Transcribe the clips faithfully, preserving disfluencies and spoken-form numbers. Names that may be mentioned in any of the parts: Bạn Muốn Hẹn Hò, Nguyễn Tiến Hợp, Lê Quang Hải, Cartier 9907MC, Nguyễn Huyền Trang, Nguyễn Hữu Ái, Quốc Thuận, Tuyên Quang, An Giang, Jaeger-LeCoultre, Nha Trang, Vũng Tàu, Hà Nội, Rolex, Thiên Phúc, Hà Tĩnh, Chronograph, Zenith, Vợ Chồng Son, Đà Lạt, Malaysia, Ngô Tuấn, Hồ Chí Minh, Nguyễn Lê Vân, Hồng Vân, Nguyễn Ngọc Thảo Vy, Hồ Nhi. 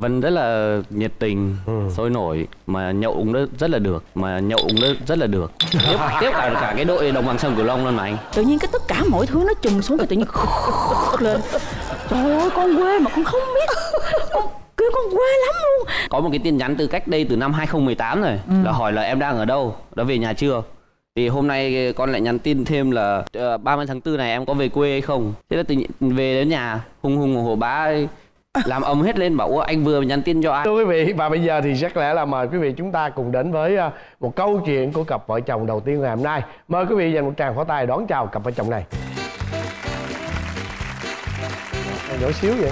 Vân rất là nhiệt tình, ừ. sôi nổi, mà nhậu cũng rất là được, mà nhậu cũng rất là được. Tiếp, tiếp cả, cả cái đội Đồng Bằng Sông Cửu Long lên mà anh. Tự nhiên cái tất cả mọi thứ nó trùng xuống rồi tự nhiên lên. Trời ơi, con quê mà con không biết. Con cứ con quê lắm luôn. Có một cái tin nhắn từ cách đây từ năm hai không một tám rồi, ừ. là hỏi là em đang ở đâu, đã về nhà chưa? Thì hôm nay con lại nhắn tin thêm là ba mươi tháng tư này em có về quê hay không? Thế là tự nhiên về đến nhà, hùng hùng hồ bá ấy, làm ầm hết lên bảo anh vừa nhắn tin cho ai. Thưa quý vị, và bây giờ thì chắc lẽ là mời quý vị chúng ta cùng đến với một câu chuyện của cặp vợ chồng đầu tiên ngày hôm nay. Mời quý vị dành một tràng pháo tay đón chào cặp vợ chồng này. Nhỏ xíu vậy.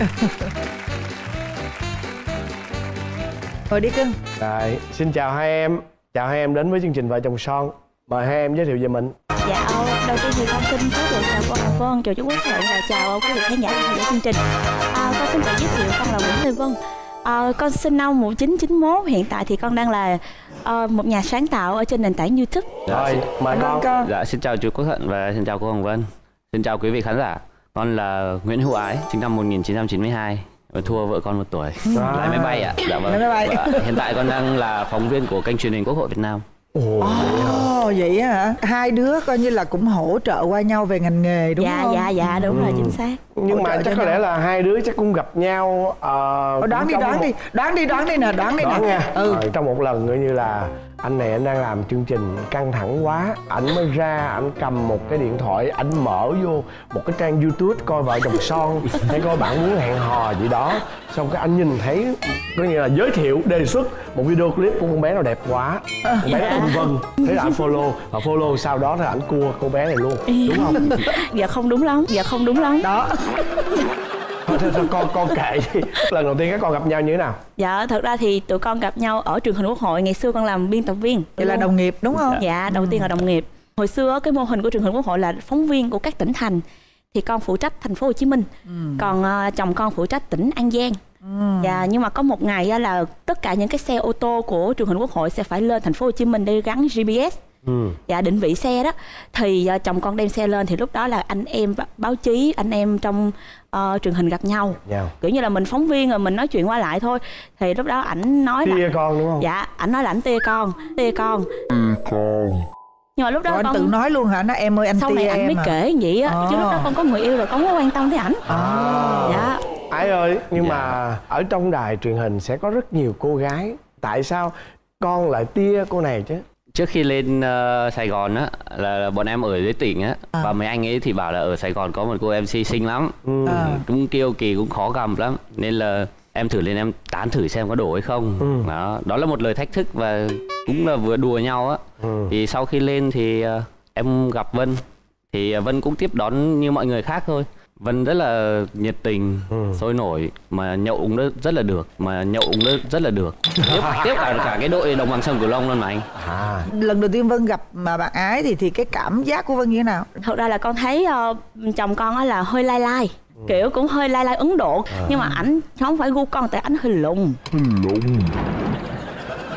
Thôi đi cưng. Rồi, xin chào hai em. Chào hai em đến với chương trình Vợ Chồng Son. Mời hai em giới thiệu về mình. Dạ, đầu tiên thì con xin giới thiệu chào cô Hồng Vân, chào chú Quốc Thuận và chào quý vị khán giả của chương trình. À, con xin tự giới thiệu con là Nguyễn Lê Vân. À, con sinh năm một nghìn chín trăm chín mươi mốt, hiện tại thì con đang là uh, một nhà sáng tạo ở trên nền tảng YouTube. Rồi, mời con. con. Dạ, xin chào chú Quốc Thuận và xin chào cô Hồng Vân. Xin chào quý vị khán giả. Con là Nguyễn Hữu Ái, sinh năm một nghìn chín trăm chín mươi hai. Thua vợ con một tuổi. À. Lái máy bay ạ. À? Dạ vâng. Máy bay. Và hiện tại con đang là phóng viên của kênh truyền hình Quốc hội Việt Nam. Ồ, oh, vậy hả? Hai đứa coi như là cũng hỗ trợ qua nhau về ngành nghề đúng dạ, không? Dạ, dạ, dạ, đúng ừ. rồi, chính xác. Nhưng hỗ mà chắc có lẽ là hai đứa chắc cũng gặp nhau... Uh, đoán đi, đoán một... đi, đoán đi, đoán đi nè, đoán đi nè nha. Ừ. Rồi, trong một lần coi như là anh này anh đang làm chương trình căng thẳng quá. Ảnh mới ra, ảnh cầm một cái điện thoại, ảnh mở vô một cái trang YouTube coi Vợ Chồng Son. Hay coi bạn muốn hẹn hò gì đó. Xong cái anh nhìn thấy, có nghĩa là giới thiệu, đề xuất một video clip của con bé nào đẹp quá. Con bé Hồng Vân. Thế là anh follow, và follow sau đó là ảnh cua cô bé này luôn. Đúng không? Dạ không đúng lắm, dạ không đúng lắm. Đó. Thôi, thôi, thôi, con con kệ đi. Lần đầu tiên các con gặp nhau như thế nào? Dạ, thật ra thì tụi con gặp nhau ở truyền hình Quốc hội. Ngày xưa con làm biên tập viên. Vậy là đồng nghiệp đúng không? Dạ, đầu ừ. tiên là đồng nghiệp. Hồi xưa cái mô hình của truyền hình Quốc hội là phóng viên của các tỉnh thành. Thì con phụ trách thành phố Hồ Chí Minh, ừ. còn uh, chồng con phụ trách tỉnh An Giang. Ừ. Dạ, nhưng mà có một ngày là tất cả những cái xe ô tô của truyền hình Quốc hội sẽ phải lên thành phố Hồ Chí Minh để gắn giê pê ét. Ừ. Dạ, định vị xe đó. Thì uh, chồng con đem xe lên thì lúc đó là anh em báo chí, anh em trong uh, truyền hình gặp nhau. Nhau. Kiểu như là mình phóng viên rồi mình nói chuyện qua lại thôi. Thì lúc đó ảnh nói tia là... Tia con đúng không? Dạ, ảnh nói là ảnh tia con. Tia con. Tia con. Nhưng mà lúc đó rồi con... anh tự nói luôn hả? Nói em ơi anh tia em. Sau này anh mới à. kể vậy á. À. Chứ lúc đó con có người yêu rồi con mới quan tâm tới ảnh. À. Dạ. Ái ơi, nhưng dạ. mà ở trong đài truyền hình sẽ có rất nhiều cô gái. Tại sao con lại tia cô này chứ? Trước khi lên uh, Sài Gòn á, là, là bọn em ở dưới tỉnh á, à. và mấy anh ấy thì bảo là ở Sài Gòn có một cô em xê xinh lắm, ừ. à. cũng kiêu kỳ, cũng khó gặm lắm, nên là em thử lên em tán thử xem có đủ hay không. ừ. Đó, đó là một lời thách thức và cũng là vừa đùa nhau á. ừ. Thì sau khi lên thì uh, em gặp Vân, thì uh, Vân cũng tiếp đón như mọi người khác thôi. Vân rất là nhiệt tình, ừ. sôi nổi, mà nhậu cũng rất là được, mà nhậu cũng rất là được. Tiếp, tiếp cả, cả cái đội Đồng Bằng Sông Cửu Long luôn mà anh. À. Lần đầu tiên Vân gặp mà bạn Ái thì thì cái cảm giác của Vân như thế nào? Thật ra là con thấy uh, chồng con á là hơi lai lai, ừ. kiểu cũng hơi lai lai Ấn Độ, à. nhưng mà ảnh không phải gu con, tại ảnh hơi lùng. Lùng.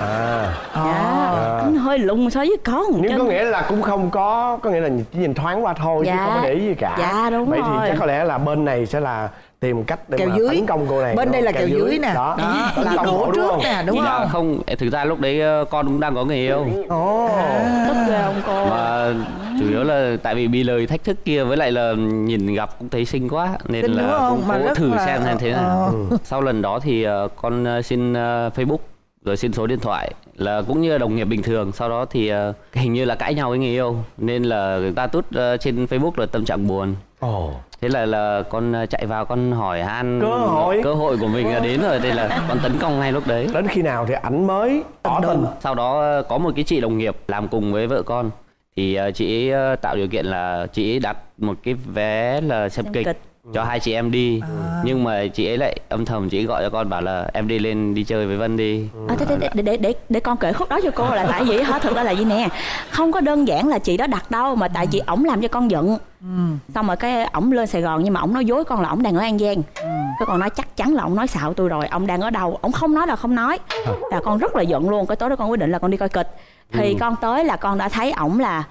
À. Dạ, à. Anh hơi lùng so với con. Nhưng có nghĩa là cũng không có, có nghĩa là chỉ nhìn thoáng qua thôi, dạ. chứ không có để ý gì cả. Dạ đúng vậy rồi. Vậy thì chắc có lẽ là bên này sẽ là tìm cách để mà tấn công cô này. Bên đúng đây là kèo, kèo dưới, dưới nè. Đó, đó. Là đổ trước nè, đúng không? Dạ không, thực ra lúc đấy con cũng đang có người yêu. Ồ, tức ghê không cô? Mà chủ yếu là tại vì bị lời thách thức kia, với lại là nhìn gặp cũng thấy xinh quá, nên xin là cũng cố thử là... xem xem thế nào. ừ. Sau lần đó thì con xin Facebook, rồi xin số điện thoại, là cũng như đồng nghiệp bình thường. Sau đó thì uh, hình như là cãi nhau với người yêu, nên là người ta tút uh, trên Facebook là tâm trạng buồn. oh. Thế là là con chạy vào con hỏi han cơ hội cơ hội của mình là đến rồi, đây là con tấn công ngay lúc đấy. Đến khi nào thì ảnh mới tỏ tình. Sau đó có một cái chị đồng nghiệp làm cùng với vợ con, thì uh, chị ấy tạo điều kiện là chị ấy đặt một cái vé là xem, xem kịch, kịch. cho hai chị em đi. à. Nhưng mà chị ấy lại âm thầm chị ấy gọi cho con bảo là em đi lên đi chơi với Vân đi. à, thế, thế, để, để, để, để con kể khúc đó cho cô là tại vì hả, thực ra là gì nè, không có đơn giản là chị đó đặt đâu, mà tại chị ổng làm cho con giận. ừ. Xong rồi cái ổng lên Sài Gòn, nhưng mà ổng nói dối con là ổng đang ở An Giang. ừ. Cái con nói chắc chắn là ổng nói xạo tôi rồi, ổng đang ở đâu, ổng không nói là không nói. à. Là con rất là giận luôn. Cái tối đó con quyết định là con đi coi kịch. Thì ừ. con tới là con đã thấy ổng là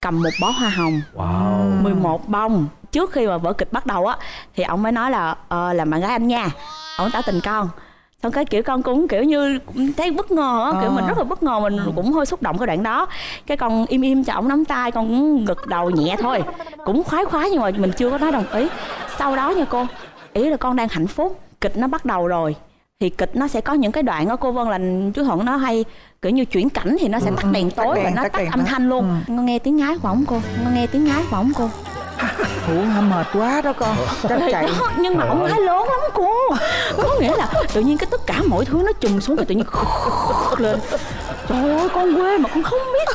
cầm một bó hoa hồng, wow. mười một bông. Trước khi mà vở kịch bắt đầu á, thì ông mới nói là ờ, làm bạn gái anh nha, ông tỏ tình con. Xong cái kiểu con cũng kiểu như cũng thấy bất ngờ á, à. kiểu mình rất là bất ngờ, mình cũng hơi xúc động cái đoạn đó. Cái con im im cho ổng nắm tay, con cũng gật đầu nhẹ thôi, cũng khoái khoái nhưng mà mình chưa có nói đồng ý. Sau đó nha cô, ý là con đang hạnh phúc, kịch nó bắt đầu rồi. Thì kịch nó sẽ có những cái đoạn đó cô Vân là chú Thuận nó hay kiểu như chuyển cảnh thì nó sẽ tắt đèn tối và nó tắt, tắt âm thanh luôn. Ừ. Con nghe tiếng ngái của ổng cô, con nghe tiếng ngái của ổng cô. Ủa mệt quá đó con, chắc chạy đó, nhưng mà ổng ngái lớn lắm cô. Có nghĩa là tự nhiên cái tất cả mọi thứ nó trùng xuống rồi tự nhiên lên. Trời ơi con quê mà con không biết.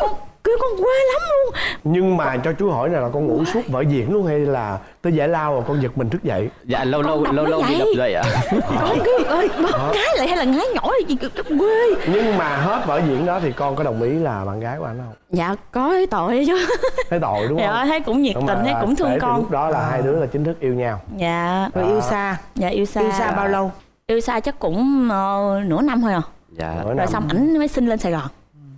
Con kêu con quê lắm luôn. Nhưng mà cho chú hỏi này là con ngủ suốt vở diễn luôn hay là tới giải lao rồi con giật mình thức dậy? Dạ lâu lâu lâu lâu bị đập dậy ạ. Con cứ ơi ngái lại hay là ngái nhỏ gì quê. Nhưng mà hết vở diễn đó thì con có đồng ý là bạn gái của anh không? Dạ có, thấy tội chứ. Thấy tội đúng không? Dạ thấy cũng nhiệt tình, thấy cũng thương con. Lúc đó là hai đứa là chính thức yêu nhau. Dạ. Rồi yêu xa. Dạ yêu xa. Yêu xa bao lâu? Yêu xa chắc cũng nửa năm thôi à. Dạ. Rồi xong ảnh mới xin lên Sài Gòn.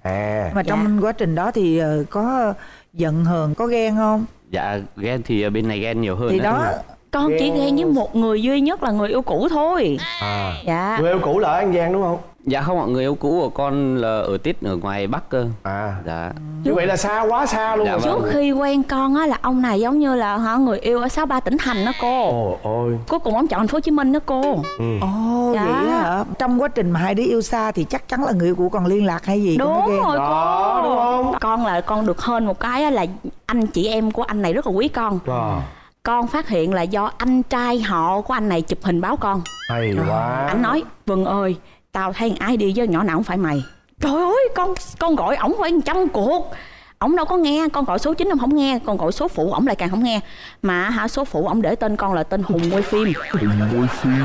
À. Mà trong dạ. quá trình đó thì có giận hờn, có ghen không? Dạ ghen thì bên này ghen nhiều hơn. Thì đó, đó. Con ghen... chỉ ghen với một người duy nhất là người yêu cũ thôi. À. Dạ. Người yêu cũ là ở An Giang đúng không? Dạ không ạ, người yêu cũ của con là ở tít ở ngoài Bắc cơ. À. Dạ. Như vậy là xa quá xa luôn. Dạ, vâng. Trước khi quen con á là ông này giống như là họ người yêu ở sáu ba tỉnh thành đó cô. Ồ ôi. Cuối cùng ông chọn thành phố Hồ Chí Minh đó cô. Ừ. Ồ dạ. Vậy hả? Trong quá trình mà hai đứa yêu xa thì chắc chắn là người yêu cũ còn liên lạc hay gì đúng cũng rồi cô. Đó, đúng không? Con là con được hơn một cái là anh chị em của anh này rất là quý con. Wow. Con phát hiện là do anh trai họ của anh này chụp hình báo con. Hay quá. Anh nói Vân ơi, tao thấy ai đi với nhỏ nào không phải mày. Trời ơi, con con gọi ổng phải trăm cuộc, ổng đâu có nghe. Con gọi số chín ông không nghe, con gọi số phụ ổng lại càng không nghe. Mà hả, số phụ ổng để tên con là tên Hùng quay phim. Hùng quay phim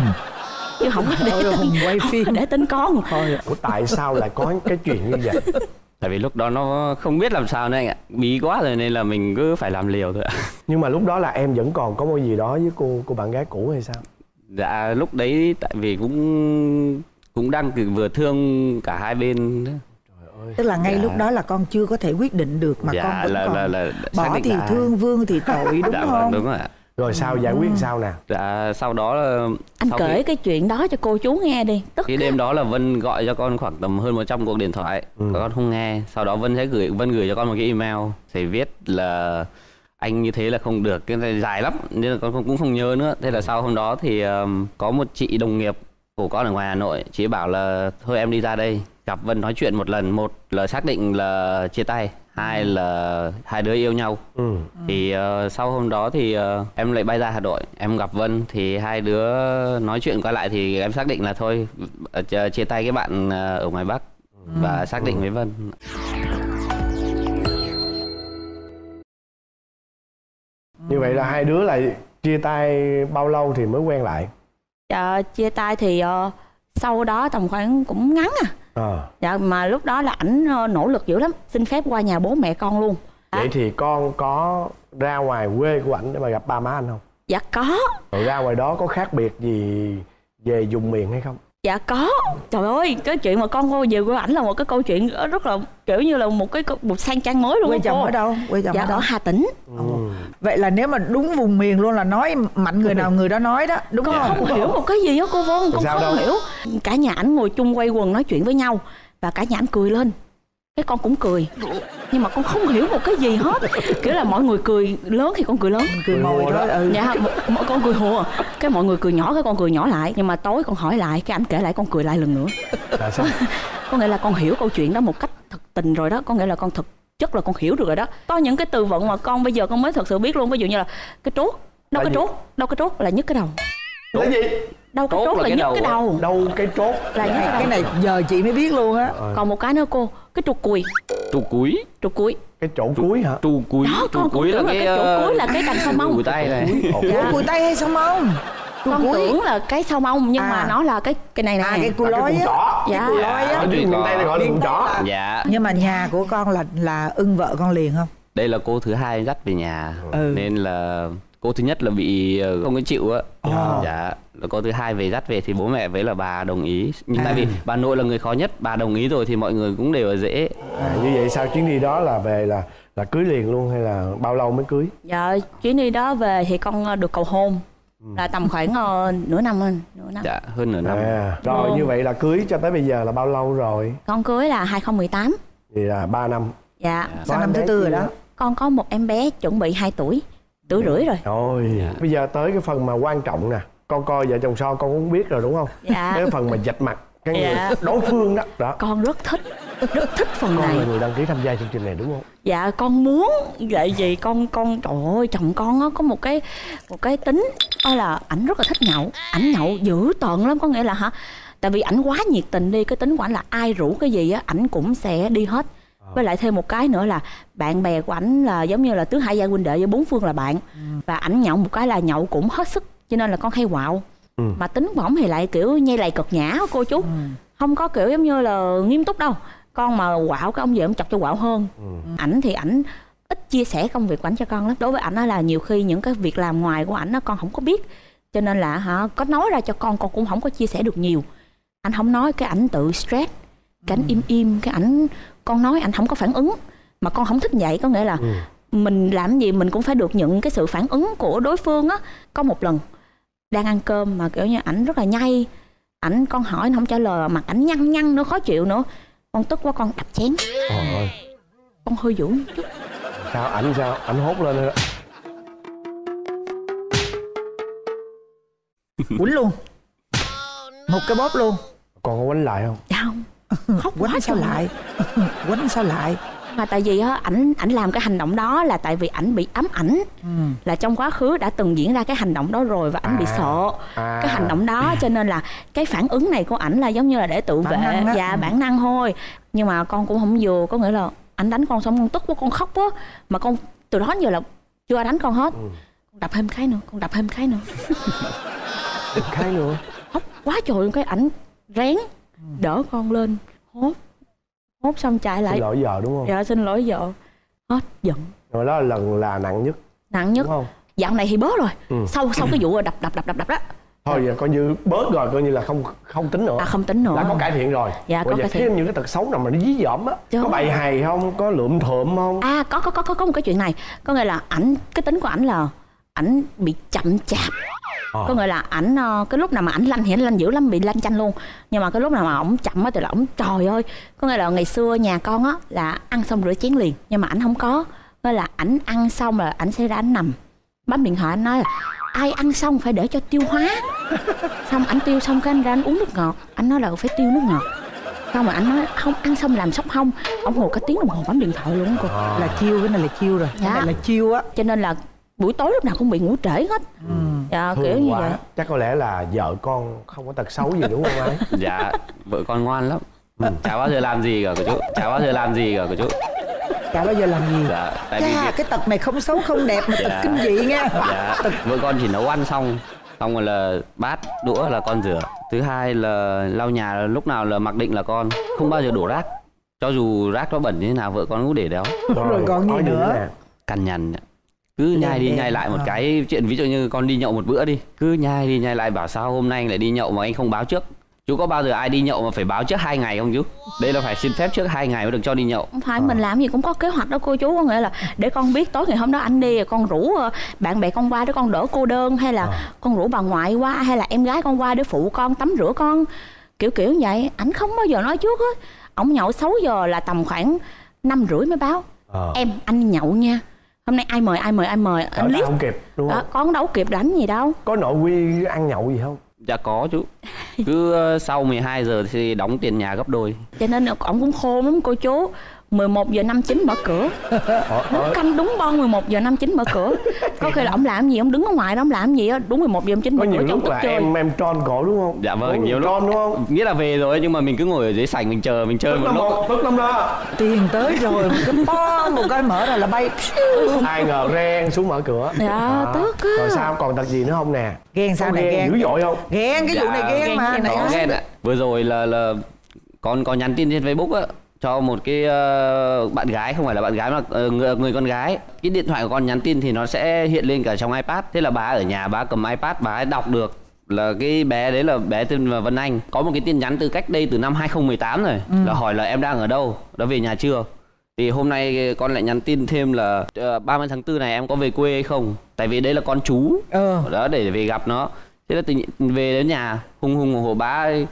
chứ không có để tên Hùng quay phim, để tên con thôi. Ủa tại sao lại có cái chuyện như vậy? Tại vì lúc đó nó không biết làm sao nữa anh ạ, bí quá rồi nên là mình cứ phải làm liều thôi ạ. Nhưng mà lúc đó là em vẫn còn có mối gì đó với cô cô bạn gái cũ hay sao? Dạ lúc đấy tại vì cũng cũng đang vừa thương cả hai bên. Trời ơi. Tức là ngay dạ. lúc đó là con chưa có thể quyết định được mà dạ, con vẫn là, còn là, là, là, bỏ thì là... thương vương thì tội đúng dạ, không? Đúng rồi. Rồi sao giải quyết sao nè? Dạ sau đó là... Anh sau kể khi... cái chuyện đó cho cô chú nghe đi. Tức cái đêm đó là Vân gọi cho con khoảng tầm hơn một trăm cuộc điện thoại. Ừ. Con không nghe. Sau đó Vân sẽ gửi Vân gửi cho con một cái email thì viết là anh như thế là không được, cái này dài lắm nên là con cũng không nhớ nữa. Thế là sau hôm đó thì um, có một chị đồng nghiệp của con ở ngoài Hà Nội, chị bảo là thôi em đi ra đây gặp Vân nói chuyện một lần. Một là xác định là chia tay, hai là hai đứa yêu nhau. Ừ. Thì uh, sau hôm đó thì uh, em lại bay ra Hà Nội, em gặp Vân thì hai đứa nói chuyện qua lại thì em xác định là thôi chia tay cái bạn ở ngoài Bắc. Ừ. Và xác định với Vân. Như vậy là hai đứa lại chia tay bao lâu thì mới quen lại? Dạ, chia tay thì uh, sau đó tầm khoảng cũng ngắn à. à. Dạ, mà lúc đó là ảnh uh, nỗ lực dữ lắm, xin phép qua nhà bố mẹ con luôn. Vậy à. Thì con có ra ngoài quê của ảnh để mà gặp ba má anh không? Dạ có. Rồi ra ngoài đó có khác biệt gì về vùng miền hay không? Dạ có. Trời ơi, cái chuyện mà con cô về quê ảnh là một cái câu chuyện rất là kiểu như là một cái một sang trang mới luôn. Quê chồng ở đâu? Quê chồng dạ, ở, ở Hà Tĩnh. Ừ. Vậy là nếu mà đúng vùng miền luôn là nói mạnh người nào người đó nói đó, đúng con không? Con không hiểu một cái gì đó cô Vân, con không đâu? hiểu. Cả nhà ảnh ngồi chung quay quần nói chuyện với nhau và cả nhà ảnh cười lên. Cái con cũng cười. Nhưng mà con không hiểu một cái gì hết. Kiểu là mọi người cười lớn thì con cười lớn, cười mồi đó. Ừ. Dạ, mọi con cười hùa. Cái mọi người cười nhỏ cái con cười nhỏ lại. Nhưng mà tối con hỏi lại, cái anh kể lại con cười lại lần nữa. Là sao? Có nghĩa là con hiểu câu chuyện đó một cách thực tình rồi đó. Có nghĩa là con thực chất là con hiểu được rồi đó. Có những cái từ vựng mà con bây giờ con mới thật sự biết luôn. Ví dụ như là cái trốt. Đâu cái trốt, đâu cái trốt là nhức cái đầu. Cái gì? Đâu cái trốt, trốt là, là nhức cái đầu. Đâu cái trốt là nhức cái đầu. Cái này giờ chị mới biết luôn á. Còn một cái nữa cô, cái trục cùi. Trục cúi. Trục cúi. Cái chỗ cúi hả? Trù cúi. Đó, con cúi là cái chỗ cúi là cái đằng sau mông. Cùi tay này. Cùi tay hay sau mông? Con tưởng là cái sau mông nhưng mà nó là cái cái này này. À, cái cùi lói á. Dạ. Cùi lói á. Tay này gọi là cùi chỏ. Dạ. Nhưng mà nhà của con là là ưng vợ con liền không? Đây là cô thứ hai dắt về nhà. Nên là cô thứ nhất là bị không có chịu á. Oh. Dạ, cô thứ hai về dắt về thì bố mẹ với là bà đồng ý. Nhưng à. tại vì bà nội là người khó nhất, bà đồng ý rồi thì mọi người cũng đều là dễ. À, như vậy sau chuyến đi đó là về là là cưới liền luôn hay là bao lâu mới cưới? Dạ chuyến đi đó về thì con được cầu hôn. là tầm khoảng uh, nửa năm hơn nửa năm. Dạ, hơn nửa năm. À, rồi ừ. Như vậy là cưới cho tới bây giờ là bao lâu rồi? Con cưới là hai không một tám. Thì là ba năm. Dạ, dạ. Sang năm thứ tư rồi đó. Con có một em bé chuẩn bị hai tuổi, tuổi dạ. rưỡi rồi. Rồi, dạ. Bây giờ tới cái phần mà quan trọng nè. Con coi Vợ Chồng Son con cũng biết rồi đúng không? Dạ. Cái phần mà vạch mặt cái người dạ. đối phương đó. Đó. Con rất thích, rất thích phần con này. Con là người đăng ký tham gia chương trình này đúng không? Dạ, con muốn vậy gì con con trời ơi, chồng con á có một cái một cái tính đó là ảnh rất là thích nhậu, ảnh nhậu dữ tợn lắm, có nghĩa là hả? Tại vì ảnh quá nhiệt tình đi, cái tính của ảnh là ai rủ cái gì á ảnh cũng sẽ đi hết. Với lại thêm một cái nữa là bạn bè của ảnh là giống như là tứ hải gia huynh đệ với bốn phương là bạn. Ừ. Và ảnh nhậu một cái là nhậu cũng hết sức, cho nên là con hay quạo. Ừ. Mà tính của ổng thì lại kiểu nhây lầy cợt nhã cô chú. Ừ. Không có kiểu giống như là nghiêm túc đâu. Con mà quạo cái ông về ông chọc cho quạo hơn. Ừ. Ảnh thì ảnh ít chia sẻ công việc của ảnh cho con lắm. Đối với ảnh là nhiều khi những cái việc làm ngoài của ảnh con không có biết. Cho nên là hả, có nói ra cho con, con cũng không có chia sẻ được nhiều. Anh không nói cái ảnh tự stress. Cái ảnh ừ. im im, cái ảnh con nói ảnh không có phản ứng. Mà con không thích vậy, có nghĩa là ừ. mình làm gì mình cũng phải được nhận cái sự phản ứng của đối phương á. Có một lần đang ăn cơm mà kiểu như ảnh rất là nhây, ảnh con hỏi nó không trả lời, mặt ảnh nhăn nhăn nữa, khó chịu nữa. Con tức quá con đập chén. Ôi. Con hơi dữ chút. Sao ảnh sao? Ảnh hốt lên rồi đó. Quýnh luôn. Một cái bóp luôn. Còn có quánh lại không? Dạ không. Khóc quánh quá sao lại. Quánh sao lại. Mà tại vì á, ảnh ảnh làm cái hành động đó là tại vì ảnh bị ám ảnh. Ừ. Là trong quá khứ đã từng diễn ra cái hành động đó rồi và ảnh à, bị sợ à, cái hành động đó à. Cho nên là cái phản ứng này của ảnh là giống như là để tự bản vệ và dạ, ừ. bản năng thôi. Nhưng mà con cũng không vừa, có nghĩa là ảnh đánh con xong con tức quá con khóc quá. Mà con từ đó giờ là chưa đánh con hết. Ừ. Con đập thêm cái nữa, con đập thêm cái nữa. Đập cái nữa. Khóc quá trời, cái ảnh rén đỡ con lên hốt. Hốt xong chạy lại xin lỗi vợ đúng không? Dạ xin lỗi vợ. Hết giận. Rồi đó là lần là nặng nhất. Nặng nhất đúng không? Dạo này thì bớt rồi. Ừ. Sau sau cái vụ đập đập đập đập đập đó. Thôi giờ coi như bớt rồi, coi như là không không tính nữa. À không tính nữa. Đã có cải thiện rồi. Dạ có cải thiện. Những cái tật xấu nào mà nó dí dỏm á, có bày hày không, có lượm thượm không? À có có có có có một cái chuyện này, có nghĩa là ảnh cái tính của ảnh là ảnh bị chậm chạp. À. Có nghĩa là ảnh cái lúc nào mà ảnh lanh thì ảnh lanh dữ lắm, bị lanh chanh luôn. Nhưng mà cái lúc nào mà ổng chậm á thì là ổng trời ơi. Có nghĩa là ngày xưa nhà con á là ăn xong rửa chén liền, nhưng mà ảnh không có. Nghĩa là ảnh ăn xong rồi ảnh sẽ ra ảnh nằm bấm điện thoại, ảnh nói là ai ăn xong phải để cho tiêu hóa. Xong ảnh tiêu xong cái anh ra anh uống nước ngọt, anh nói là phải tiêu nước ngọt. Xong rồi ảnh nói không ăn xong làm sốc hông. Ổng ngồi cả tiếng đồng hồ bấm điện thoại luôn cô. À. Là chiêu, cái này là chiêu rồi. Dạ. Cái này là chiêu á. Cho nên là buổi tối lúc nào cũng bị ngủ trễ hết. Ừ. Dạ, kiểu như vậy. Chắc có lẽ là vợ con không có tật xấu gì đúng không ấy? Dạ, vợ con ngoan lắm. Ừ. Chả bao giờ làm gì cả của chú. Chả bao giờ làm gì cả của chú. Chả bao giờ làm gì. Dạ, tại Chà, vì việc... cái tật này không xấu không đẹp mà dạ. tật kinh dị nha. Dạ, tật... vợ con chỉ nấu ăn xong, xong rồi là bát đũa là con rửa. Thứ hai là lau nhà là lúc nào là mặc định là con không bao giờ đổ rác. Cho dù rác nó bẩn như thế nào vợ con cũng để đó. Rồi, rồi còn gì nữa? Cằn nhằn. Cứ nhai đi nhai lại một cái chuyện, ví dụ như con đi nhậu một bữa đi, cứ nhai đi nhai lại bảo sao hôm nay anh lại đi nhậu mà anh không báo trước. Chú có bao giờ ai đi nhậu mà phải báo trước hai ngày không chú? Đây là phải xin phép trước hai ngày mới được cho đi nhậu. Không phải à. Mình làm gì cũng có kế hoạch đó cô chú, có nghĩa là để con biết tối ngày hôm đó anh đi, con rủ bạn bè con qua để con đỡ cô đơn, hay là à. Con rủ bà ngoại qua, hay là em gái con qua để phụ con tắm rửa con, kiểu kiểu vậy. Ảnh không bao giờ nói trước á. Ổng nhậu sáu giờ là tầm khoảng năm rưỡi mới báo à. Em anh nhậu nha, hôm nay ai mời ai mời ai mời anh liếc không kịp đúng không? Đó, con đâu kịp đánh gì đâu. Có nội quy ăn nhậu gì không? Dạ có chú, cứ sau mười hai giờ thì đóng tiền nhà gấp đôi. Cho nên ổng cũng khôn lắm cô chú. Mười một giờ năm mươi chín mở cửa. Nó canh đúng bon mười một giờ năm mươi chín mở cửa. Có khi là ổng làm gì, ổng đứng ở ngoài đó ổng làm gì á, đúng mười một giờ năm mươi chín mở cửa. Có nhiều lúc là chơi. em em tròn cổ đúng không? Dạ vâng, nhiều lúc đúng không? Nghĩa là về rồi nhưng mà mình cứ ngồi ở dưới sảnh mình chờ mình chơi một lúc. Tức lắm đó. Tiền tới rồi một cái bon một cái mở ra là bay. Ai ngờ ren xuống mở cửa. Dạ tức. Rồi sao còn tật gì nữa không nè? Ghen sao này ghen? Dữ dội không? Ghen cái vụ này ghen mà. Vừa rồi là là con có nhắn tin trên Facebook á, cho một cái uh, bạn gái, không phải là bạn gái mà uh, người, người con gái. Cái điện thoại của con nhắn tin thì nó sẽ hiện lên cả trong iPad. Thế là bà ở nhà bà cầm iPad bà ấy đọc được. Là cái bé đấy là bé tên là Vân Anh. Có một cái tin nhắn từ cách đây từ năm hai không một tám rồi. Ừ. Là hỏi là em đang ở đâu, đã về nhà chưa. Thì hôm nay con lại nhắn tin thêm là ba mươi tháng tư này em có về quê hay không? Tại vì đấy là con chú, ừ. đó để về gặp nó. Thế là tình về đến nhà hùng hùng hồ bá ấy,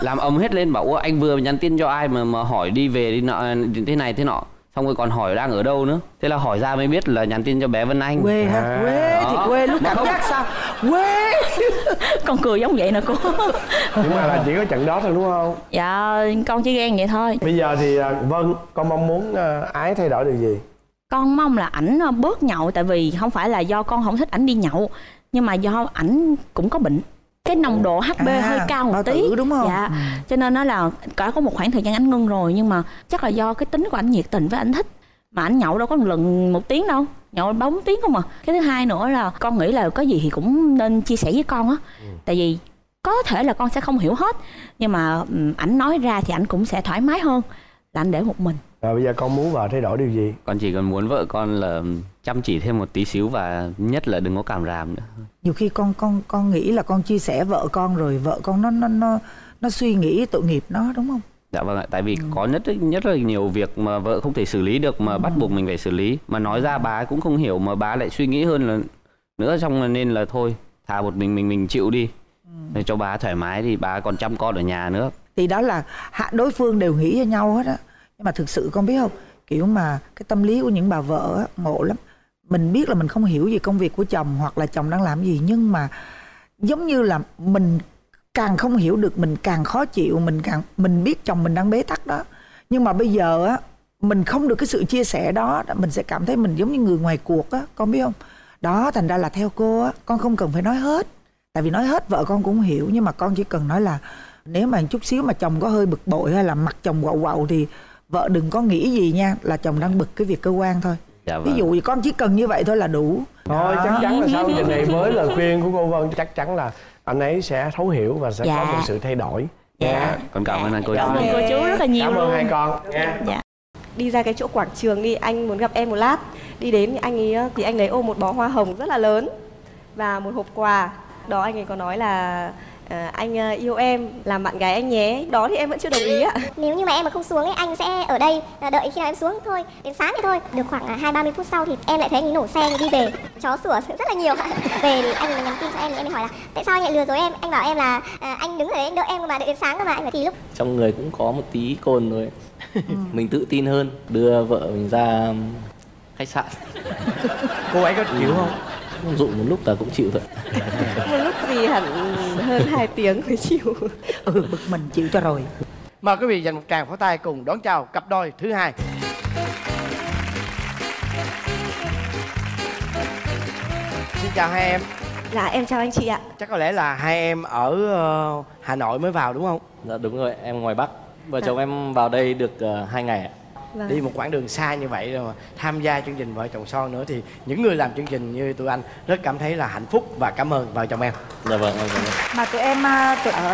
làm ầm hết lên bảo anh vừa nhắn tin cho ai mà mà hỏi đi về đi nọ thế này thế nọ. Xong rồi còn hỏi đang ở đâu nữa. Thế là hỏi ra mới biết là nhắn tin cho bé Vân Anh. Quê hả? À, quê đó. Thì quê lúc cảm giác sao? Quê. Con cười giống vậy nè cô. Nhưng mà là chỉ có trận đó thôi đúng không? Dạ con chỉ ghen vậy thôi. Bây giờ thì Vân, con mong muốn uh, Ái thay đổi điều gì? Con mong là ảnh bớt nhậu. Tại vì không phải là do con không thích ảnh đi nhậu, nhưng mà do ảnh cũng có bệnh, cái nồng độ hát pê à, hơi cao một tí tử, đúng không? Dạ. Ừ. Cho nên nó là cả có một khoảng thời gian anh ngưng rồi, nhưng mà chắc là do cái tính của anh nhiệt tình với anh thích, mà anh nhậu đâu có một lần một tiếng đâu, nhậu bốn tiếng không à. Cái thứ hai nữa là con nghĩ là có gì thì cũng nên chia sẻ với con á, ừ. tại vì có thể là con sẽ không hiểu hết, nhưng mà ảnh nói ra thì ảnh cũng sẽ thoải mái hơn là anh để một mình. Rồi bây giờ con muốn vợ thay đổi điều gì? Con chỉ còn muốn vợ con là chăm chỉ thêm một tí xíu, và nhất là đừng có cảm ràm nữa. Nhiều khi con con con nghĩ là con chia sẻ vợ con rồi vợ con nó nó nó nó suy nghĩ tội nghiệp nó, đúng không? Dạ vâng ạ, tại vì ừ. có nhất nhất là nhiều việc mà vợ không thể xử lý được mà ừ. bắt buộc mình phải xử lý, mà nói ra bà cũng không hiểu, mà bà lại suy nghĩ hơn là nữa, xong nên là thôi thà một mình mình mình chịu đi để ừ. cho bà thoải mái, thì bà còn chăm con ở nhà nữa. Thì đó là đối phương đều nghĩ cho nhau hết á. Nhưng mà thực sự con biết không, kiểu mà cái tâm lý của những bà vợ á, ngộ lắm. Mình biết là mình không hiểu gì công việc của chồng hoặc là chồng đang làm gì, nhưng mà giống như là mình càng không hiểu được, mình càng khó chịu, mình càng mình biết chồng mình đang bế tắc đó, nhưng mà bây giờ á mình không được cái sự chia sẻ đó, mình sẽ cảm thấy mình giống như người ngoài cuộc á, con biết không? Đó, thành ra là theo cô á, con không cần phải nói hết, tại vì nói hết vợ con cũng hiểu, nhưng mà con chỉ cần nói là nếu mà chút xíu mà chồng có hơi bực bội hay là mặt chồng quạo quạo thì vợ đừng có nghĩ gì nha, là chồng đang bực cái việc cơ quan thôi. Dạ vâng. Ví dụ thì con chỉ cần như vậy thôi là đủ. Thôi đó. Chắc chắn là sau chuyện này với lời khuyên của cô Vân, chắc chắn là anh ấy sẽ thấu hiểu và sẽ dạ. có một sự thay đổi. Dạ. dạ. Con cảm ơn anh cô chú. Cảm ơn cô chú rất là nhiều. Cảm ơn hai con. Dạ. dạ. Đi ra cái chỗ quảng trường đi, anh muốn gặp em một lát. Đi đến anh ấy thì anh ấy ôm một bó hoa hồng rất là lớn và một hộp quà. Đó anh ấy có nói là à, anh yêu em, làm bạn gái anh nhé. Đó thì em vẫn chưa đồng ý ạ. Nếu như mà em mà không xuống ấy, anh sẽ ở đây đợi khi nào em xuống thôi, đến sáng thì thôi. Được khoảng hai ba mươi phút sau thì em lại thấy anh ấy nổ xe đi về. Chó sủa rất là nhiều ạ. Về thì anh ấy nhắn tin cho em, thì em mới hỏi là tại sao anh lại lừa dối em? Anh bảo em là à, anh đứng ở đấy anh đợi em mà, đợi đến sáng cơ mà. Anh phải thì lúc trong người cũng có một tí cồn rồi. Mình tự tin hơn, đưa vợ mình ra khách sạn. Cô ấy có chịu ừ. không? Không dụ một lúc là cũng chịu thôi. Một lúc gì hẳn hơn hai tiếng mới chịu. Ừ, bực mình chịu cho rồi. Mời quý vị dành một tràng pháo tay cùng đón chào cặp đôi thứ hai. Xin chào hai em. Dạ em chào anh chị ạ. Chắc có lẽ là hai em ở uh, Hà Nội mới vào đúng không? Dạ đúng rồi, em ngoài Bắc. Vợ à. chồng em vào đây được uh, hai ngày ạ. Vâng. Đi một quãng đường xa như vậy rồi mà tham gia chương trình Vợ Chồng Son nữa thì những người làm chương trình như tụi anh rất cảm thấy là hạnh phúc và cảm ơn vợ chồng em. Dạ vâng. Mà tụi em tụi ở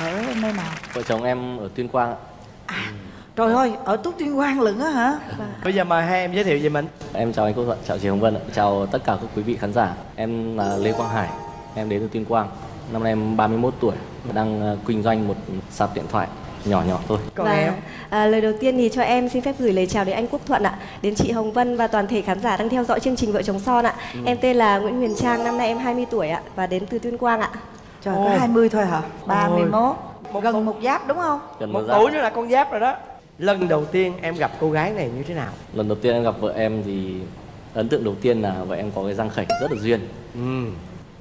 ở nơi nào? Vợ chồng em ở Tuyên Quang. À, ừ. Trời ơi, ở Túc Tuyên Quang lận á hả? Vâng. Bây giờ mời hai em giới thiệu về mình. Em chào anh Quốc Thuận, chào chị Hồng Vân, chào tất cả các quý vị khán giả. Em là Lê Quang Hải, em đến từ Tuyên Quang. Năm nay em ba mươi mốt tuổi, đang kinh doanh một sạp điện thoại nhỏ nhỏ thôi. Còn và, em à, lời đầu tiên thì cho em xin phép gửi lời chào đến anh Quốc Thuận ạ, đến chị Hồng Vân và toàn thể khán giả đang theo dõi chương trình Vợ Chồng Son ạ. Ừ. Em tên là Nguyễn Huyền Trang, năm nay em hai mươi tuổi ạ và đến từ Tuyên Quang ạ. Trời, có hai mươi thôi hả? ba mươi mốt. Một, gần một giáp đúng không? Gần một tuổi nữa là con giáp rồi đó. Lần đầu tiên em gặp cô gái này như thế nào? Lần đầu tiên em gặp vợ em thì ấn tượng đầu tiên là vợ em có cái răng khểnh rất là duyên. Ừ.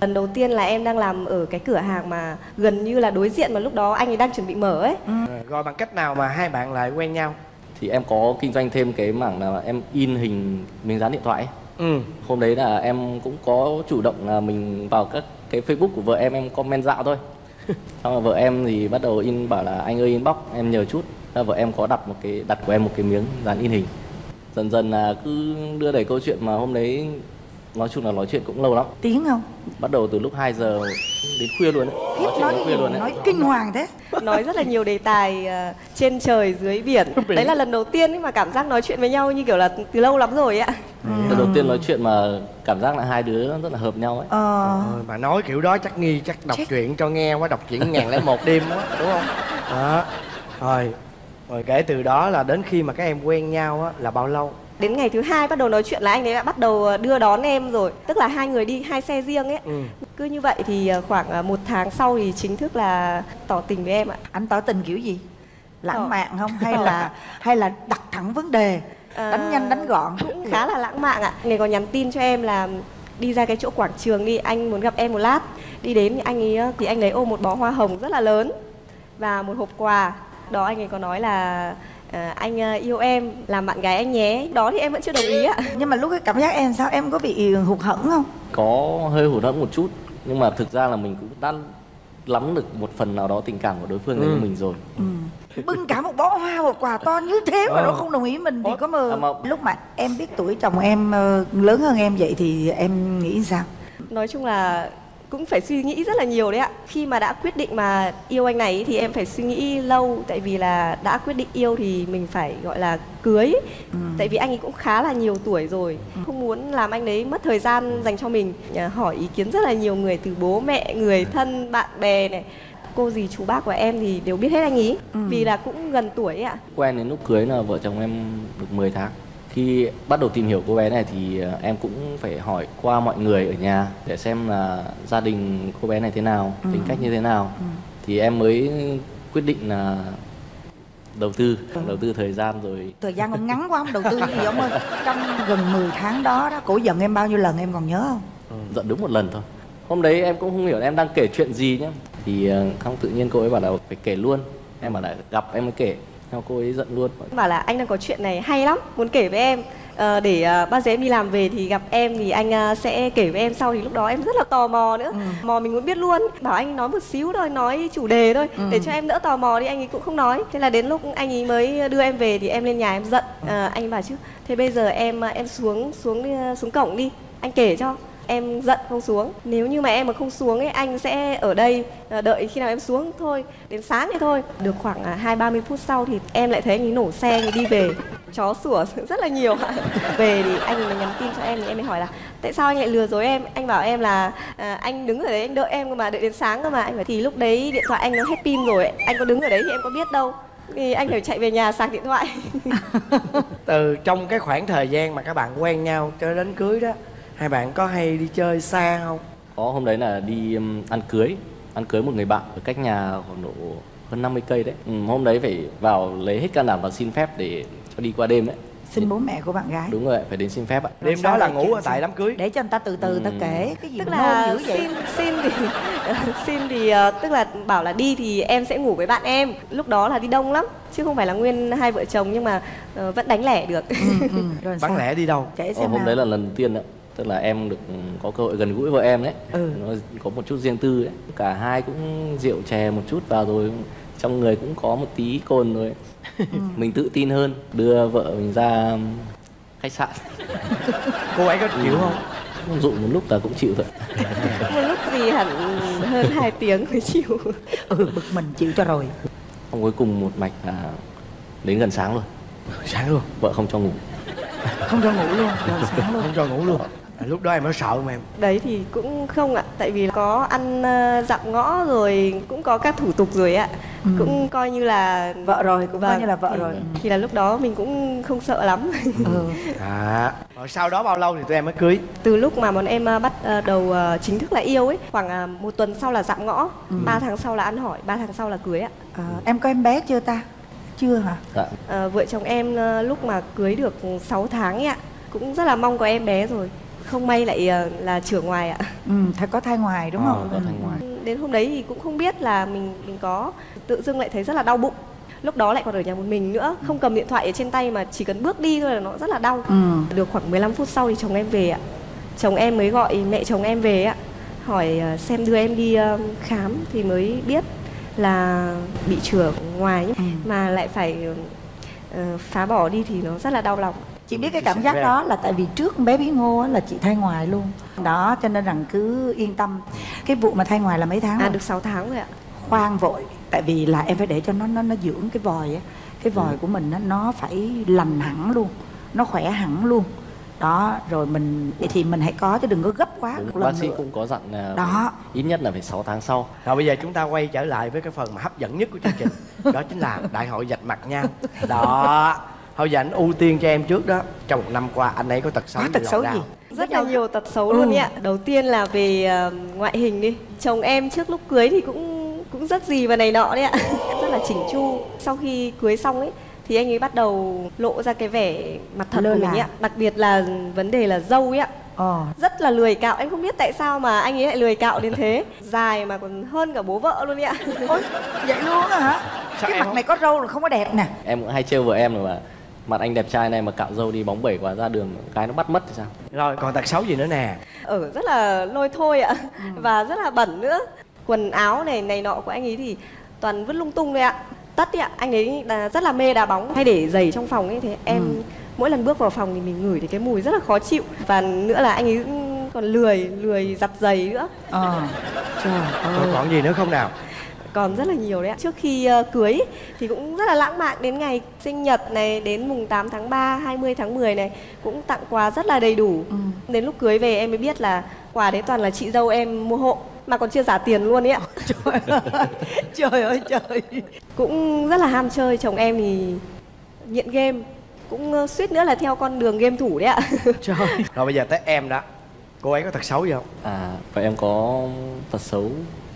Lần đầu tiên là em đang làm ở cái cửa hàng mà gần như là đối diện mà lúc đó anh ấy đang chuẩn bị mở ấy. Ừ. Rồi bằng cách nào mà hai bạn lại quen nhau? Thì em có kinh doanh thêm cái mảng là em in hình miếng dán điện thoại ấy. Ừ. Hôm đấy là em cũng có chủ động là mình vào các cái Facebook của vợ em, em comment dạo thôi. Xong rồi vợ em thì bắt đầu in bảo là anh ơi inbox em nhờ chút. Là vợ em có đặt một cái đặt của em một cái miếng dán in hình. Dần dần là cứ đưa đẩy câu chuyện mà hôm đấy nói chung là nói chuyện cũng lâu lắm. Tiếng không? Bắt đầu từ lúc hai giờ đến khuya luôn ấy. Nói chuyện nói đến khuya luôn ấy. Nói kinh hoàng thế. Nói rất là nhiều đề tài uh, trên trời dưới biển. Đấy là lần đầu tiên mà cảm giác nói chuyện với nhau như kiểu là từ lâu lắm rồi ạ. Ừ. Lần đầu tiên nói chuyện mà cảm giác là hai đứa rất là hợp nhau ấy. Ờ. Trời ơi, mà nói kiểu đó chắc nghi chắc đọc Chết. Truyện cho nghe quá, đọc truyện ngàn lẻ một đêm quá đúng không? Đó. Rồi Rồi kể từ đó là đến khi mà các em quen nhau á, là bao lâu? Đến ngày thứ hai bắt đầu nói chuyện là anh ấy đã bắt đầu đưa đón em rồi. Tức là hai người đi hai xe riêng ấy. Ừ. Cứ như vậy thì khoảng một tháng sau thì chính thức là tỏ tình với em ạ. Anh tỏ tình kiểu gì? Lãng mạn không? Hay là hay là đặt thẳng vấn đề? Đánh nhanh đánh gọn? Cũng khá là lãng mạn ạ. Này có nhắn tin cho em là đi ra cái chỗ quảng trường đi, anh muốn gặp em một lát. Đi đến thì anh ấy thì anh ấy ôm một bó hoa hồng rất là lớn và một hộp quà. Đó anh ấy có nói là à, anh yêu em, làm bạn gái anh nhé. Đó thì em vẫn chưa đồng ý ạ. Nhưng mà lúc cái cảm giác em sao, em có bị hụt hẫng không? Có hơi hụt hẫng một chút. Nhưng mà thực ra là mình cũng đã lắm được một phần nào đó tình cảm của đối phương dành ừ. cho mình rồi. ừ. Bưng cả một bó hoa, một quà to như thế mà ừ. nó không đồng ý mình thì có mờ. À, mà... lúc mà em biết tuổi chồng em lớn hơn em vậy thì em nghĩ sao? Nói chung là cũng phải suy nghĩ rất là nhiều đấy ạ. Khi mà đã quyết định mà yêu anh này thì em phải suy nghĩ lâu. Tại vì là đã quyết định yêu thì mình phải gọi là cưới. ừ. Tại vì anh ấy cũng khá là nhiều tuổi rồi. ừ. Không muốn làm anh ấy mất thời gian dành cho mình. Hỏi ý kiến rất là nhiều người, từ bố mẹ, người thân, bạn bè này, cô dì chú bác của em thì đều biết hết anh ấy. ừ. Vì là cũng gần tuổi ấy ạ. Quen đến lúc cưới là vợ chồng em được mười tháng. Khi bắt đầu tìm hiểu cô bé này thì em cũng phải hỏi qua mọi người ở nhà để xem là gia đình cô bé này thế nào, ừ. tính cách như thế nào. ừ. Thì em mới quyết định là đầu tư, ừ. đầu tư thời gian rồi. Thời gian ông ngắn quá, ông đầu tư gì ông ơi. Trong gần mười tháng đó, đó cổ giận em bao nhiêu lần em còn nhớ không? Ừ, giận đúng một lần thôi. Hôm đấy em cũng không hiểu em đang kể chuyện gì nhé. Thì không, tự nhiên cô ấy bảo là phải kể luôn. Em bảo là gặp em mới kể. Cô ấy giận luôn. Bảo là anh đang có chuyện này hay lắm, muốn kể với em. à, Để bao giờ em đi làm về thì gặp em thì anh sẽ kể với em sau. Thì lúc đó em rất là tò mò nữa. ừ. Mò mình muốn biết luôn. Bảo anh nói một xíu thôi, nói chủ đề thôi, ừ. để cho em đỡ tò mò đi. Anh ấy cũng không nói. Thế là đến lúc anh ấy mới đưa em về thì em lên nhà em giận. à, Anh ấy bảo chứ thế bây giờ em em xuống xuống đi, xuống cổng đi, anh kể cho. Em giận không xuống. Nếu như mà em mà không xuống ấy, anh sẽ ở đây đợi khi nào em xuống thôi. Đến sáng thì thôi. Được khoảng hai ba mươi phút sau thì em lại thấy anh ấy nổ xe thì đi về. Chó sủa rất là nhiều. Về thì anh ấy nhắn tin cho em thì em mới hỏi là tại sao anh lại lừa dối em. Anh bảo em là à, anh đứng ở đấy anh đợi em cơ mà, đợi đến sáng cơ mà. Anh bảo thì lúc đấy điện thoại anh nó hết pin rồi ấy. Anh có đứng ở đấy thì em có biết đâu. Thì anh phải chạy về nhà sạc điện thoại. Từ trong cái khoảng thời gian mà các bạn quen nhau cho đến cưới đó, hai bạn có hay đi chơi xa không? Có, hôm đấy là đi ăn cưới. Ăn cưới một người bạn ở cách nhà khoảng độ hơn năm mươi cây đấy. ừ, Hôm đấy phải vào lấy hết can đảm và xin phép để cho đi qua đêm đấy. Xin bố mẹ của bạn gái. Đúng rồi, phải đến xin phép ạ. Đêm đó là ngủ ở tại đám cưới. Để cho người ta từ từ ta kể. Cái gì tức là xin, xin thì xin thì tức là bảo là đi thì em sẽ ngủ với bạn em. Lúc đó là đi đông lắm chứ không phải là nguyên hai vợ chồng, nhưng mà uh, vẫn đánh lẻ được. ừ, ừ. Bán lẻ đi đâu? Kể xem. Ồ, hôm nào. Đấy là lần đầu tiên ạ. Tức là em được có cơ hội gần gũi vợ em đấy. ừ. Nó có một chút riêng tư đấy. Cả hai cũng rượu chè một chút vào rồi, trong người cũng có một tí cồn rồi. ừ. Mình tự tin hơn, đưa vợ mình ra khách sạn. Cô ấy có chịu ừ. không? Dụ một lúc là cũng chịu thôi. Một lúc gì hẳn hơn hai tiếng mới chịu. Ừ, bực mình chịu cho rồi. Còn cuối cùng một mạch là đến gần sáng luôn. Sáng luôn? Vợ không cho ngủ. Không cho ngủ luôn, gần sáng luôn. Không cho ngủ luôn. Lúc đó em mới sợ mà em. Đấy thì cũng không ạ. Tại vì có ăn dặm ngõ rồi, cũng có các thủ tục rồi ạ. ừ. Cũng coi như là vợ rồi, cũng vâng. coi như là vợ thì, rồi. Thì là lúc đó mình cũng không sợ lắm. ừ. à. Rồi sau đó bao lâu thì tụi em mới cưới? Từ lúc mà bọn em bắt đầu chính thức là yêu ấy, khoảng một tuần sau là dặm ngõ, ừ. ba tháng sau là ăn hỏi, ba tháng sau là cưới ạ. à, Em có em bé chưa ta? Chưa hả? Dạ. À, vợ chồng em lúc mà cưới được sáu tháng ấy ạ, cũng rất là mong có em bé rồi. Không may lại là chữa ngoài ạ. Ừ, thật có thai ngoài đúng à, không? Có thai ngoài. Đến hôm đấy thì cũng không biết là mình mình có, tự dưng lại thấy rất là đau bụng. Lúc đó lại còn ở nhà một mình nữa, không cầm điện thoại ở trên tay mà chỉ cần bước đi thôi là nó rất là đau. ừ. Được khoảng mười lăm phút sau thì chồng em về ạ. Chồng em mới gọi mẹ chồng em về ạ, hỏi xem đưa em đi khám thì mới biết là bị chữa ngoài ấy, ừ. mà lại phải uh, phá bỏ đi thì nó rất là đau lòng. Chị biết cái cảm giác đó là tại vì trước bé bí ngô á, là chị thai ngoài luôn. Đó cho nên rằng cứ yên tâm. Cái vụ mà thai ngoài là mấy tháng à, rồi? Được sáu tháng rồi ạ. Khoan vội, tại vì là em phải để cho nó nó nó dưỡng cái vòi á. Cái vòi ừ. của mình á, nó phải lành hẳn luôn, nó khỏe hẳn luôn. đó, rồi mình thì mình hãy có chứ đừng có gấp quá. Đúng, bác sĩ nữa cũng có dặn là đó, ít nhất là phải sáu tháng sau. Rồi bây giờ chúng ta quay trở lại với cái phần mà hấp dẫn nhất của chương trình, đó chính là đại hội vạch mặt nha. Đó, hồi giờ anh ưu tiên cho em trước đó. Trong một năm qua anh ấy có tật xấu, có tật xấu gì? Rất là nhiều tật xấu ừ. luôn ý ạ. Đầu tiên là về uh, ngoại hình đi. Chồng em trước lúc cưới thì cũng cũng rất gì và này nọ đấy ạ. Rất là chỉnh chu. Sau khi cưới xong ấy thì anh ấy bắt đầu lộ ra cái vẻ mặt thật Lơ của mình ạ. Đặc biệt là vấn đề là râu ấy ạ. Ờ. Rất là lười cạo, em không biết tại sao mà anh ấy lại lười cạo đến thế. Dài mà còn hơn cả bố vợ luôn ý ạ. Ôi, vậy luôn á hả? Sao cái mặt không? Này có râu là không có đẹp nè. Em cũng hay trêu vợ em rồi mà mặt anh đẹp trai này mà cạo râu đi bóng bẩy quá, ra đường cái nó bắt mất thì sao. Rồi còn tật xấu gì nữa nè? Ừ, rất là lôi thôi ạ. ừ. Và rất là bẩn nữa. Quần áo này này nọ của anh ấy thì toàn vứt lung tung đấy ạ. Tất ạ, anh ấy là rất là mê đá bóng, hay để giày trong phòng ấy. Thế em ừ. mỗi lần bước vào phòng thì mình ngửi thấy cái mùi rất là khó chịu. Và nữa là anh ấy còn lười, lười giặt giày nữa. Ờ, trời ơi. Còn gì nữa không nào? Còn rất là nhiều đấy ạ. Trước khi cưới thì cũng rất là lãng mạn, đến ngày sinh nhật này, đến mùng tám tháng ba, hai mươi tháng mười này cũng tặng quà rất là đầy đủ. ừ. Đến lúc cưới về em mới biết là quà đấy toàn là chị dâu em mua hộ, mà còn chưa trả tiền luôn ấy ạ. Trời ơi, trời ơi trời. Cũng rất là ham chơi, chồng em thì nghiện game, cũng suýt nữa là theo con đường game thủ đấy ạ. Trời. Rồi bây giờ tới em đó, cô ấy có tật xấu gì không? À, vợ em có tật xấu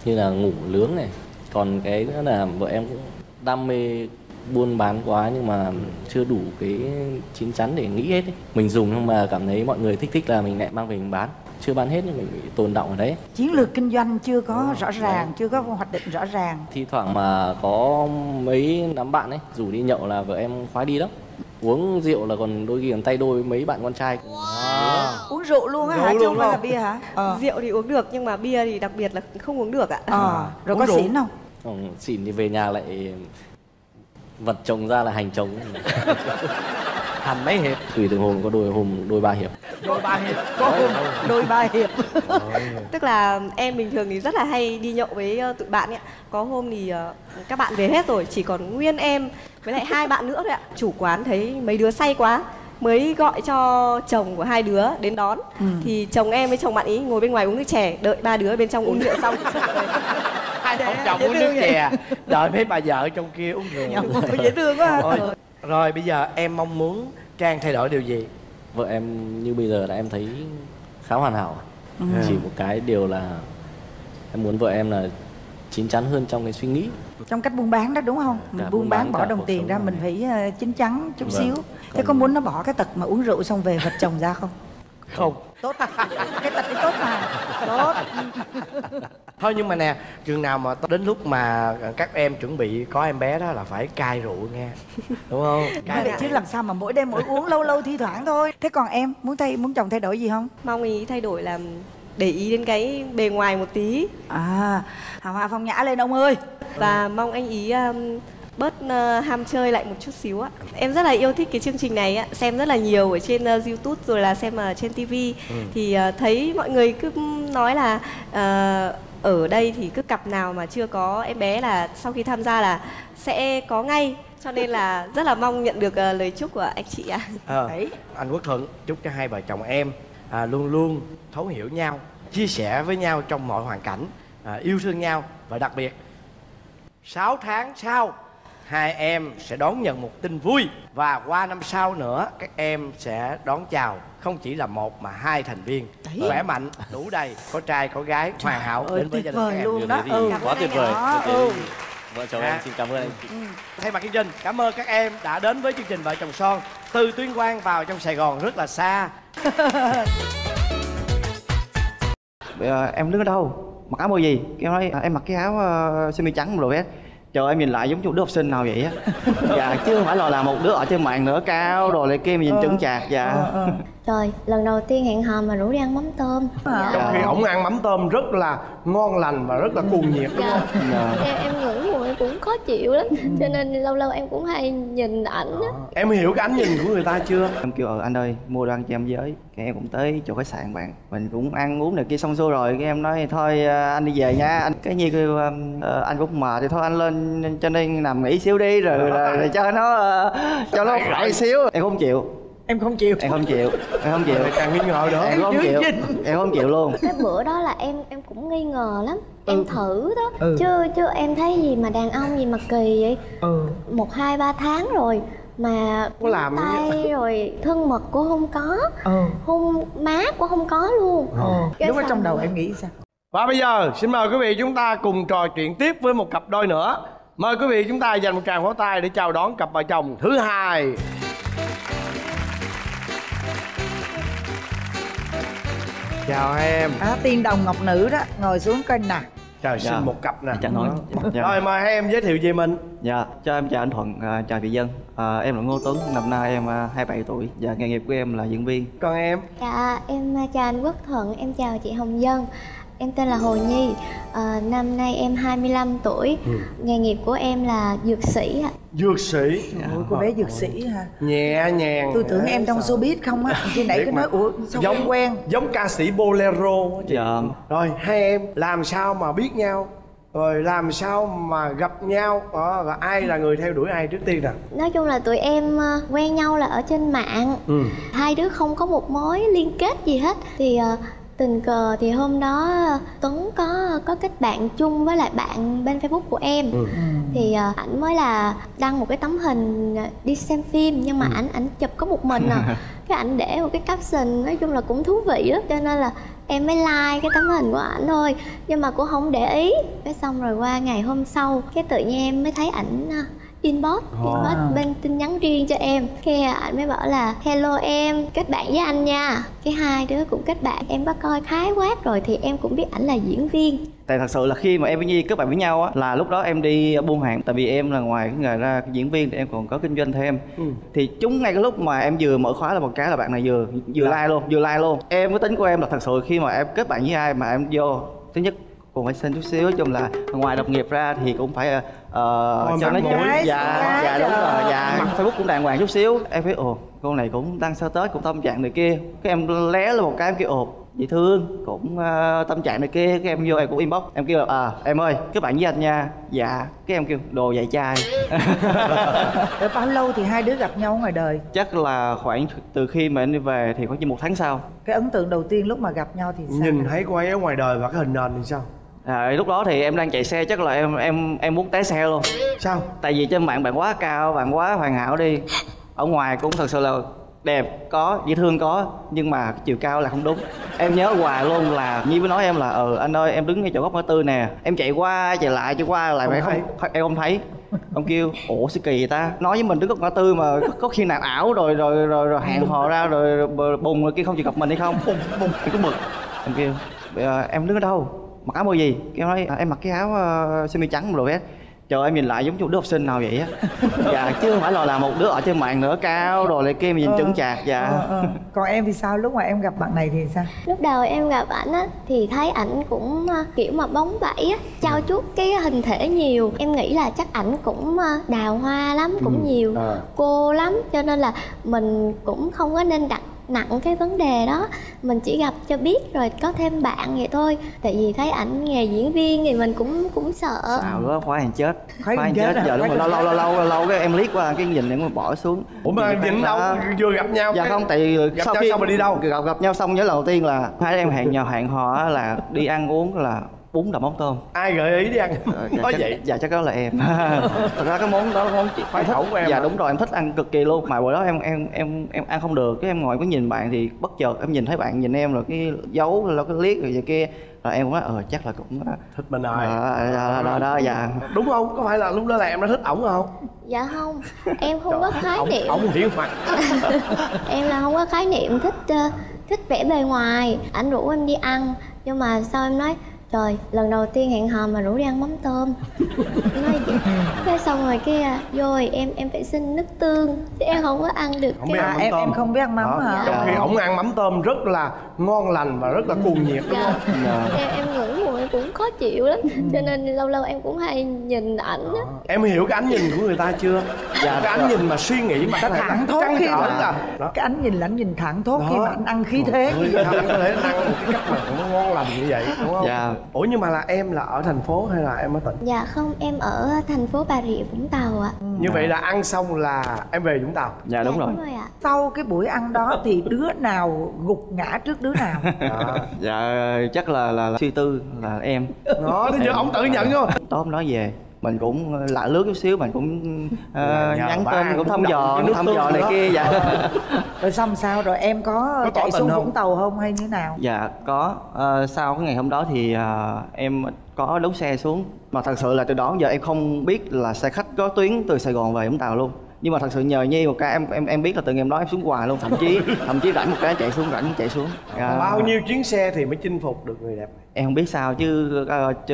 như là ngủ lướng này. Còn cái nữa là vợ em cũng đam mê buôn bán quá, nhưng mà chưa đủ cái chín chắn để nghĩ hết ấy. Mình dùng nhưng mà cảm thấy mọi người thích thích là mình lại mang về mình bán, chưa bán hết nên mình bị tồn đọng ở đấy. Chiến lược kinh doanh chưa có rõ ràng, chưa có hoạch định rõ ràng. Thi thoảng mà có mấy đám bạn ấy rủ đi nhậu là vợ em khoái đi lắm. Uống rượu là còn đôi khi còn tay đôi với mấy bạn con trai. Wow. Uống rượu luôn á hả? Chứ không phải là bia hả? Ờ. Rượu thì uống được nhưng mà bia thì đặc biệt là không uống được ạ. Ờ. Rồi uống có rượu. Xỉn không? Ừ, xỉn thì về nhà lại vật chồng ra là hành chồng. Hành mấy hiệp? Tùy từng hôm, có đôi hôm đôi ba hiệp. Đôi ba hiệp, có hôm đôi ba hiệp. Tức là em bình thường thì rất là hay đi nhậu với tụi bạn ấy. Có hôm thì các bạn về hết rồi, chỉ còn nguyên em với lại hai bạn nữa thôi ạ. Chủ quán thấy mấy đứa say quá mới gọi cho chồng của hai đứa đến đón. ừ. Thì chồng em với chồng bạn ý ngồi bên ngoài uống nước chè, đợi ba đứa bên trong uống rượu xong. Hai ông chồng uống nước chè, đợi mấy bà vợ trong kia uống rượu. Dễ thương quá. ừ. Rồi bây giờ em mong muốn Trang thay đổi điều gì? Vợ em như bây giờ là em thấy khá hoàn hảo. ừ. Chỉ một cái điều là em muốn vợ em là chín chắn hơn trong cái suy nghĩ, trong cách buôn bán đó, đúng không? Mình buôn, buôn bán, bán bỏ đồng tiền ra, mình phải chín chắn chút vâng. xíu. Thế có muốn nó bỏ cái tật mà uống rượu xong về vật chồng ra không? Không. Tốt. Cái tật ấy tốt mà. Tốt. Thôi nhưng mà nè, chừng nào mà đến lúc mà các em chuẩn bị có em bé đó là phải cai rượu nghe, đúng không? Cai vậy chứ làm sao mà mỗi đêm mỗi uống, lâu lâu thi thoảng thôi. Thế còn em muốn thay muốn chồng thay đổi gì không? Mong ý thay đổi là để ý đến cái bề ngoài một tí. À, hào hoa phong nhã lên ông ơi. Và ừ. mong anh ý um, bớt uh, ham chơi lại một chút xíu ạ. Em rất là yêu thích cái chương trình này ạ, xem rất là nhiều ở trên uh, YouTube rồi là xem ở uh, trên ti vi. ừ. Thì uh, thấy mọi người cứ nói là uh, ở đây thì cứ cặp nào mà chưa có em bé là sau khi tham gia là sẽ có ngay. Cho nên là rất là mong nhận được uh, lời chúc của anh chị ạ. à, Đấy. Anh Quốc Thuận chúc cho hai vợ chồng em À, luôn luôn thấu hiểu nhau, chia sẻ với nhau trong mọi hoàn cảnh, à, yêu thương nhau. Và đặc biệt sáu tháng sau hai em sẽ đón nhận một tin vui. Và qua năm sau nữa các em sẽ đón chào không chỉ là một mà hai thành viên đấy. Khỏe mạnh, đủ đầy, có trai có gái, hoàn hảo ơi, đến với gia đình các em luôn đó. Ừ, quá tuyệt vời. Vợ chồng à. em xin cảm ơn anh chị. ừ. Thay mặt chương trình, cảm ơn các em đã đến với chương trình Vợ Chồng Son. Từ Tuyên Quang vào trong Sài Gòn rất là xa. Bây giờ em đứng ở đâu? Mặc áo mưa gì? Em nói em mặc cái áo uh, sơ mi trắng một đồ vest. Trời, em nhìn lại giống như đứa học sinh nào vậy á. Dạ, chứ không phải là, là một đứa ở trên mạng nữa, cao đồ lại kia mà nhìn ờ, chững chạc. Dạ. Ờ, ờ. Trời, lần đầu tiên hẹn hò mà rủ đi ăn mắm tôm. Dạ. Trong khi ổng ăn mắm tôm rất là ngon lành và rất là cuồng nhiệt. Dạ. Dạ. Em, em ngửi mùi cũng khó chịu lắm, cho nên lâu lâu em cũng hay nhìn ảnh á. Em hiểu cái ánh nhìn của người ta chưa? Em kêu ờ anh ơi, mua đồ ăn cho em với. Cái em cũng tới chỗ khách sạn bạn, mình cũng ăn uống này kia xong xuôi rồi, cái em nói thôi anh đi về nha. Anh cái Nhi kêu ờ, anh cũng mệt thì thôi anh lên cho nên nằm nghỉ xíu đi rồi, rồi, rồi, rồi cho nó uh, cho nó khỏe xíu. Em không chịu. Em không chịu. Em không chịu. Em không chịu. Càng nghi ngờ nữa. Em không chịu. Em không chịu luôn. Cái bữa đó là em em cũng nghi ngờ lắm. Em ừ. thử đó. Ừ. Chứ chứ em thấy gì mà đàn ông gì mà kỳ vậy. Ừ. Một hai ba tháng rồi mà có làm tay rồi thân mật cũng không có. Ừ. Hôn má cũng không có luôn. Ừ. Đúng ở trong đầu em nghĩ sao? Và bây giờ xin mời quý vị chúng ta cùng trò chuyện tiếp với một cặp đôi nữa. Mời quý vị chúng ta dành một tràng pháo tay để chào đón cặp vợ chồng thứ hai. Chào em. À, tiên đồng ngọc nữ đó, ngồi xuống kênh nè. Trời, xin dạ. một cặp nè. Chẳng nói. Dạ. Rồi mời hai em giới thiệu về mình. Dạ, cho em chào anh Thuận, à, chào chị Vân. À, em là Ngô Tuấn, năm nay em hai mươi bảy tuổi. Dạ, nghề nghiệp của em là diễn viên. Còn em? Dạ, em chào anh Quốc Thuận, em chào chị Hồng Vân. Em tên là Hồ Nhi, à, năm nay em hai mươi lăm tuổi, ừ. nghề nghiệp của em là dược sĩ ạ. Dược sĩ? Trời ơi, cô bé dược sĩ hả? Nhẹ nhàng. Tôi tưởng em trong showbiz không á, khi nãy cứ nói ủa sao giống quen. Giống ca sĩ bolero á chị. Dạ. Rồi hai em làm sao mà biết nhau? Rồi làm sao mà gặp nhau, à, và ai là người theo đuổi ai trước tiên nè? Nói chung là tụi em quen nhau là ở trên mạng, ừ. hai đứa không có một mối liên kết gì hết. Thì... tình cờ thì hôm đó Tuấn có có kết bạn chung với lại bạn bên Facebook của em, ừ. thì uh, ảnh mới là đăng một cái tấm hình đi xem phim, nhưng mà ừ. ảnh ảnh chụp có một mình à. Cái ảnh để một cái caption nói chung là cũng thú vị lắm, cho nên là em mới like cái tấm hình của ảnh thôi, nhưng mà cũng không để ý. Cái xong rồi qua ngày hôm sau cái tự nhiên em mới thấy ảnh inbox inbox wow. bên tin nhắn riêng cho em, khi anh mới bảo là hello em, kết bạn với anh nha. Cái hai đứa cũng kết bạn. Em có coi khái quát rồi thì em cũng biết ảnh là diễn viên. Tại thật sự là khi mà em với Nhi kết bạn với nhau á, là lúc đó em đi buôn hàng, tại vì em là ngoài cái nghề ra diễn viên thì em còn có kinh doanh thêm, ừ. thì chúng ngay cái lúc mà em vừa mở khóa là một cái là bạn này vừa vừa dạ. like luôn, vừa like luôn. Em cái tính của em là thật sự khi mà em kết bạn với ai mà em vô, thứ nhất cũng phải xin chút xíu, nói chung là ngoài đồng nghiệp ra thì cũng phải uh, Ôi, cho nó mũi. Dạ, dạ, dạ đúng rồi, dạ. Mặt Facebook cũng đàng hoàng chút xíu. Em thấy ồ, cô này cũng đang sơ tết, cũng tâm trạng này kia. Cái em lé lên một cái em kêu ồ, dễ thương, cũng uh, tâm trạng này kia. Cái em vô em cũng inbox, em kêu là à, em ơi, các bạn với anh nha. Dạ. Cái em kêu đồ dạy trai. Rồi bao lâu thì hai đứa gặp nhau ngoài đời? Chắc là khoảng từ khi mà em đi về thì khoảng chỉ một tháng sau. Cái ấn tượng đầu tiên lúc mà gặp nhau thì sao? Nhìn thấy cô ấy ở ngoài đời và cái hình nền thì sao? À, lúc đó thì em đang chạy xe, chắc là em em em muốn té xe luôn. Sao? Tại vì trên mạng bạn quá cao, bạn quá hoàn hảo đi. Ở ngoài cũng thật sự là đẹp có, dễ thương có, nhưng mà chiều cao là không đúng. Em nhớ hoài luôn là Nhi mới nói em là ừ anh ơi em đứng ngay chỗ góc ngã tư nè. Em chạy qua chạy lại chạy qua lại mày không, không em không thấy. Ông kêu ủa sao kỳ vậy ta, nói với mình đứng góc ngã tư mà có, có khi nào ảo rồi rồi rồi, rồi, rồi hẹn hò ra rồi bùng rồi kia không chịu gặp mình hay không? Bùng bùng thì cứ bực. Ông kêu em đứng ở đâu? Mặc áo màu gì? Em nói à, em mặc cái áo uh, sơ mi trắng một đồ vest. Trời ơi, em nhìn lại giống như một đứa học sinh nào vậy á. Dạ, chứ không phải là, là một đứa ở trên mạng nữa, cao rồi lại kia mà nhìn ờ, chững chạc. Dạ ờ, ờ. Còn em thì sao? Lúc mà em gặp bạn này thì sao? Lúc đầu em gặp ảnh á thì thấy ảnh cũng kiểu mà bóng bẩy á, trau chuốt cái hình thể nhiều. Em nghĩ là chắc ảnh cũng đào hoa lắm, cũng ừ. nhiều à. cô lắm, cho nên là mình cũng không có nên đặt nặng cái vấn đề đó, mình chỉ gặp cho biết rồi có thêm bạn vậy thôi. Tại vì thấy ảnh nghề diễn viên thì mình cũng cũng sợ. Sao đó khóa hàng chết, khóa hàng chết, chết giờ đúng rồi. Lâu lâu lâu lâu lâu cái em liếc qua cái nhìn em mà bỏ xuống. Ủa mà nhìn đâu vừa gặp nhau? Dạ không, tại vì gặp sau khi xong rồi đi đâu? Gặp gặp nhau xong nhớ đầu tiên là hai đứa em hẹn nhau hẹn hò là đi ăn uống là bún đậu mắm tôm. Ai gợi ý đi ăn? Ờ, dạ, nói chắc, vậy dạ chắc đó là em. Thật ra cái món đó là món chị khoái khẩu của em. Dạ hả? Đúng rồi, em thích ăn cực kỳ luôn. Mà bữa đó em em em em ăn không được, cái em ngồi có nhìn bạn thì bất chợt em nhìn thấy bạn nhìn em rồi cái dấu rồi cái liếc rồi vậy kia, rồi em cũng nói ờ chắc là cũng thích mình rồi. Đó đó đó dạ. Đúng không? Có phải là lúc đó là em đã thích ổng không? Dạ không, em không có khái niệm. Ổng hiểu mặt. Em là không có khái niệm thích thích vẻ bề ngoài. Ảnh rủ em đi ăn, nhưng mà sao em nói trời, lần đầu tiên hẹn hò mà rủ đi ăn mắm tôm. Nói vậy. Thế xong rồi kia à, rồi em em phải xin nước tương chứ em không có ăn được không cái ăn à, em, em không biết ăn mắm à, hả? Trong khi ổng ăn mắm tôm rất là ngon lành và rất là cuồng nhiệt đúng dạ. không? Dạ. Em, em ngửi mùi cũng khó khó chịu lắm, cho nên lâu lâu em cũng hay nhìn ảnh đó. Em hiểu cái ánh nhìn của người ta chưa? Dạ, cái ánh nhìn mà suy nghĩ mà cái thẳng thốt khi mà cái ánh nhìn là anh nhìn thẳng thốt khi mà anh ăn khí thế. Anh có thể ăn cách mà cũng ngon lành như vậy đúng không? Dạ. Ủa nhưng mà là em là ở thành phố hay là em ở tỉnh? Dạ không, em ở thành phố Bà Rịa Vũng Tàu ạ. Như vậy là ăn xong là em về Vũng Tàu. Dạ đúng rồi. Sau cái buổi ăn đó thì đứa nào gục ngã trước đứa nào? Dạ chắc là là suy tư là em. Đó thế chứ ông tự nhận luôn. Tối hôm đó về mình cũng lạ lướt chút xíu, mình cũng uh, nhắn tên, cũng thăm dò thăm dò này kia. Dạ rồi xong sao rồi em có, có chạy xuống Vũng Tàu không hay như thế nào? Dạ có. Uh, sau cái ngày hôm đó thì uh, em có đón xe xuống, mà thật sự là từ đó giờ em không biết là xe khách có tuyến từ Sài Gòn về Vũng Tàu luôn. Nhưng mà thật sự nhờ Nhi một cái em em em biết là từ ngày hôm đó em xuống hoài luôn, thậm chí thậm chí rảnh một cái chạy xuống, rảnh chạy xuống. À, bao nhiêu chuyến xe thì mới chinh phục được người đẹp này? Em không biết sao chứ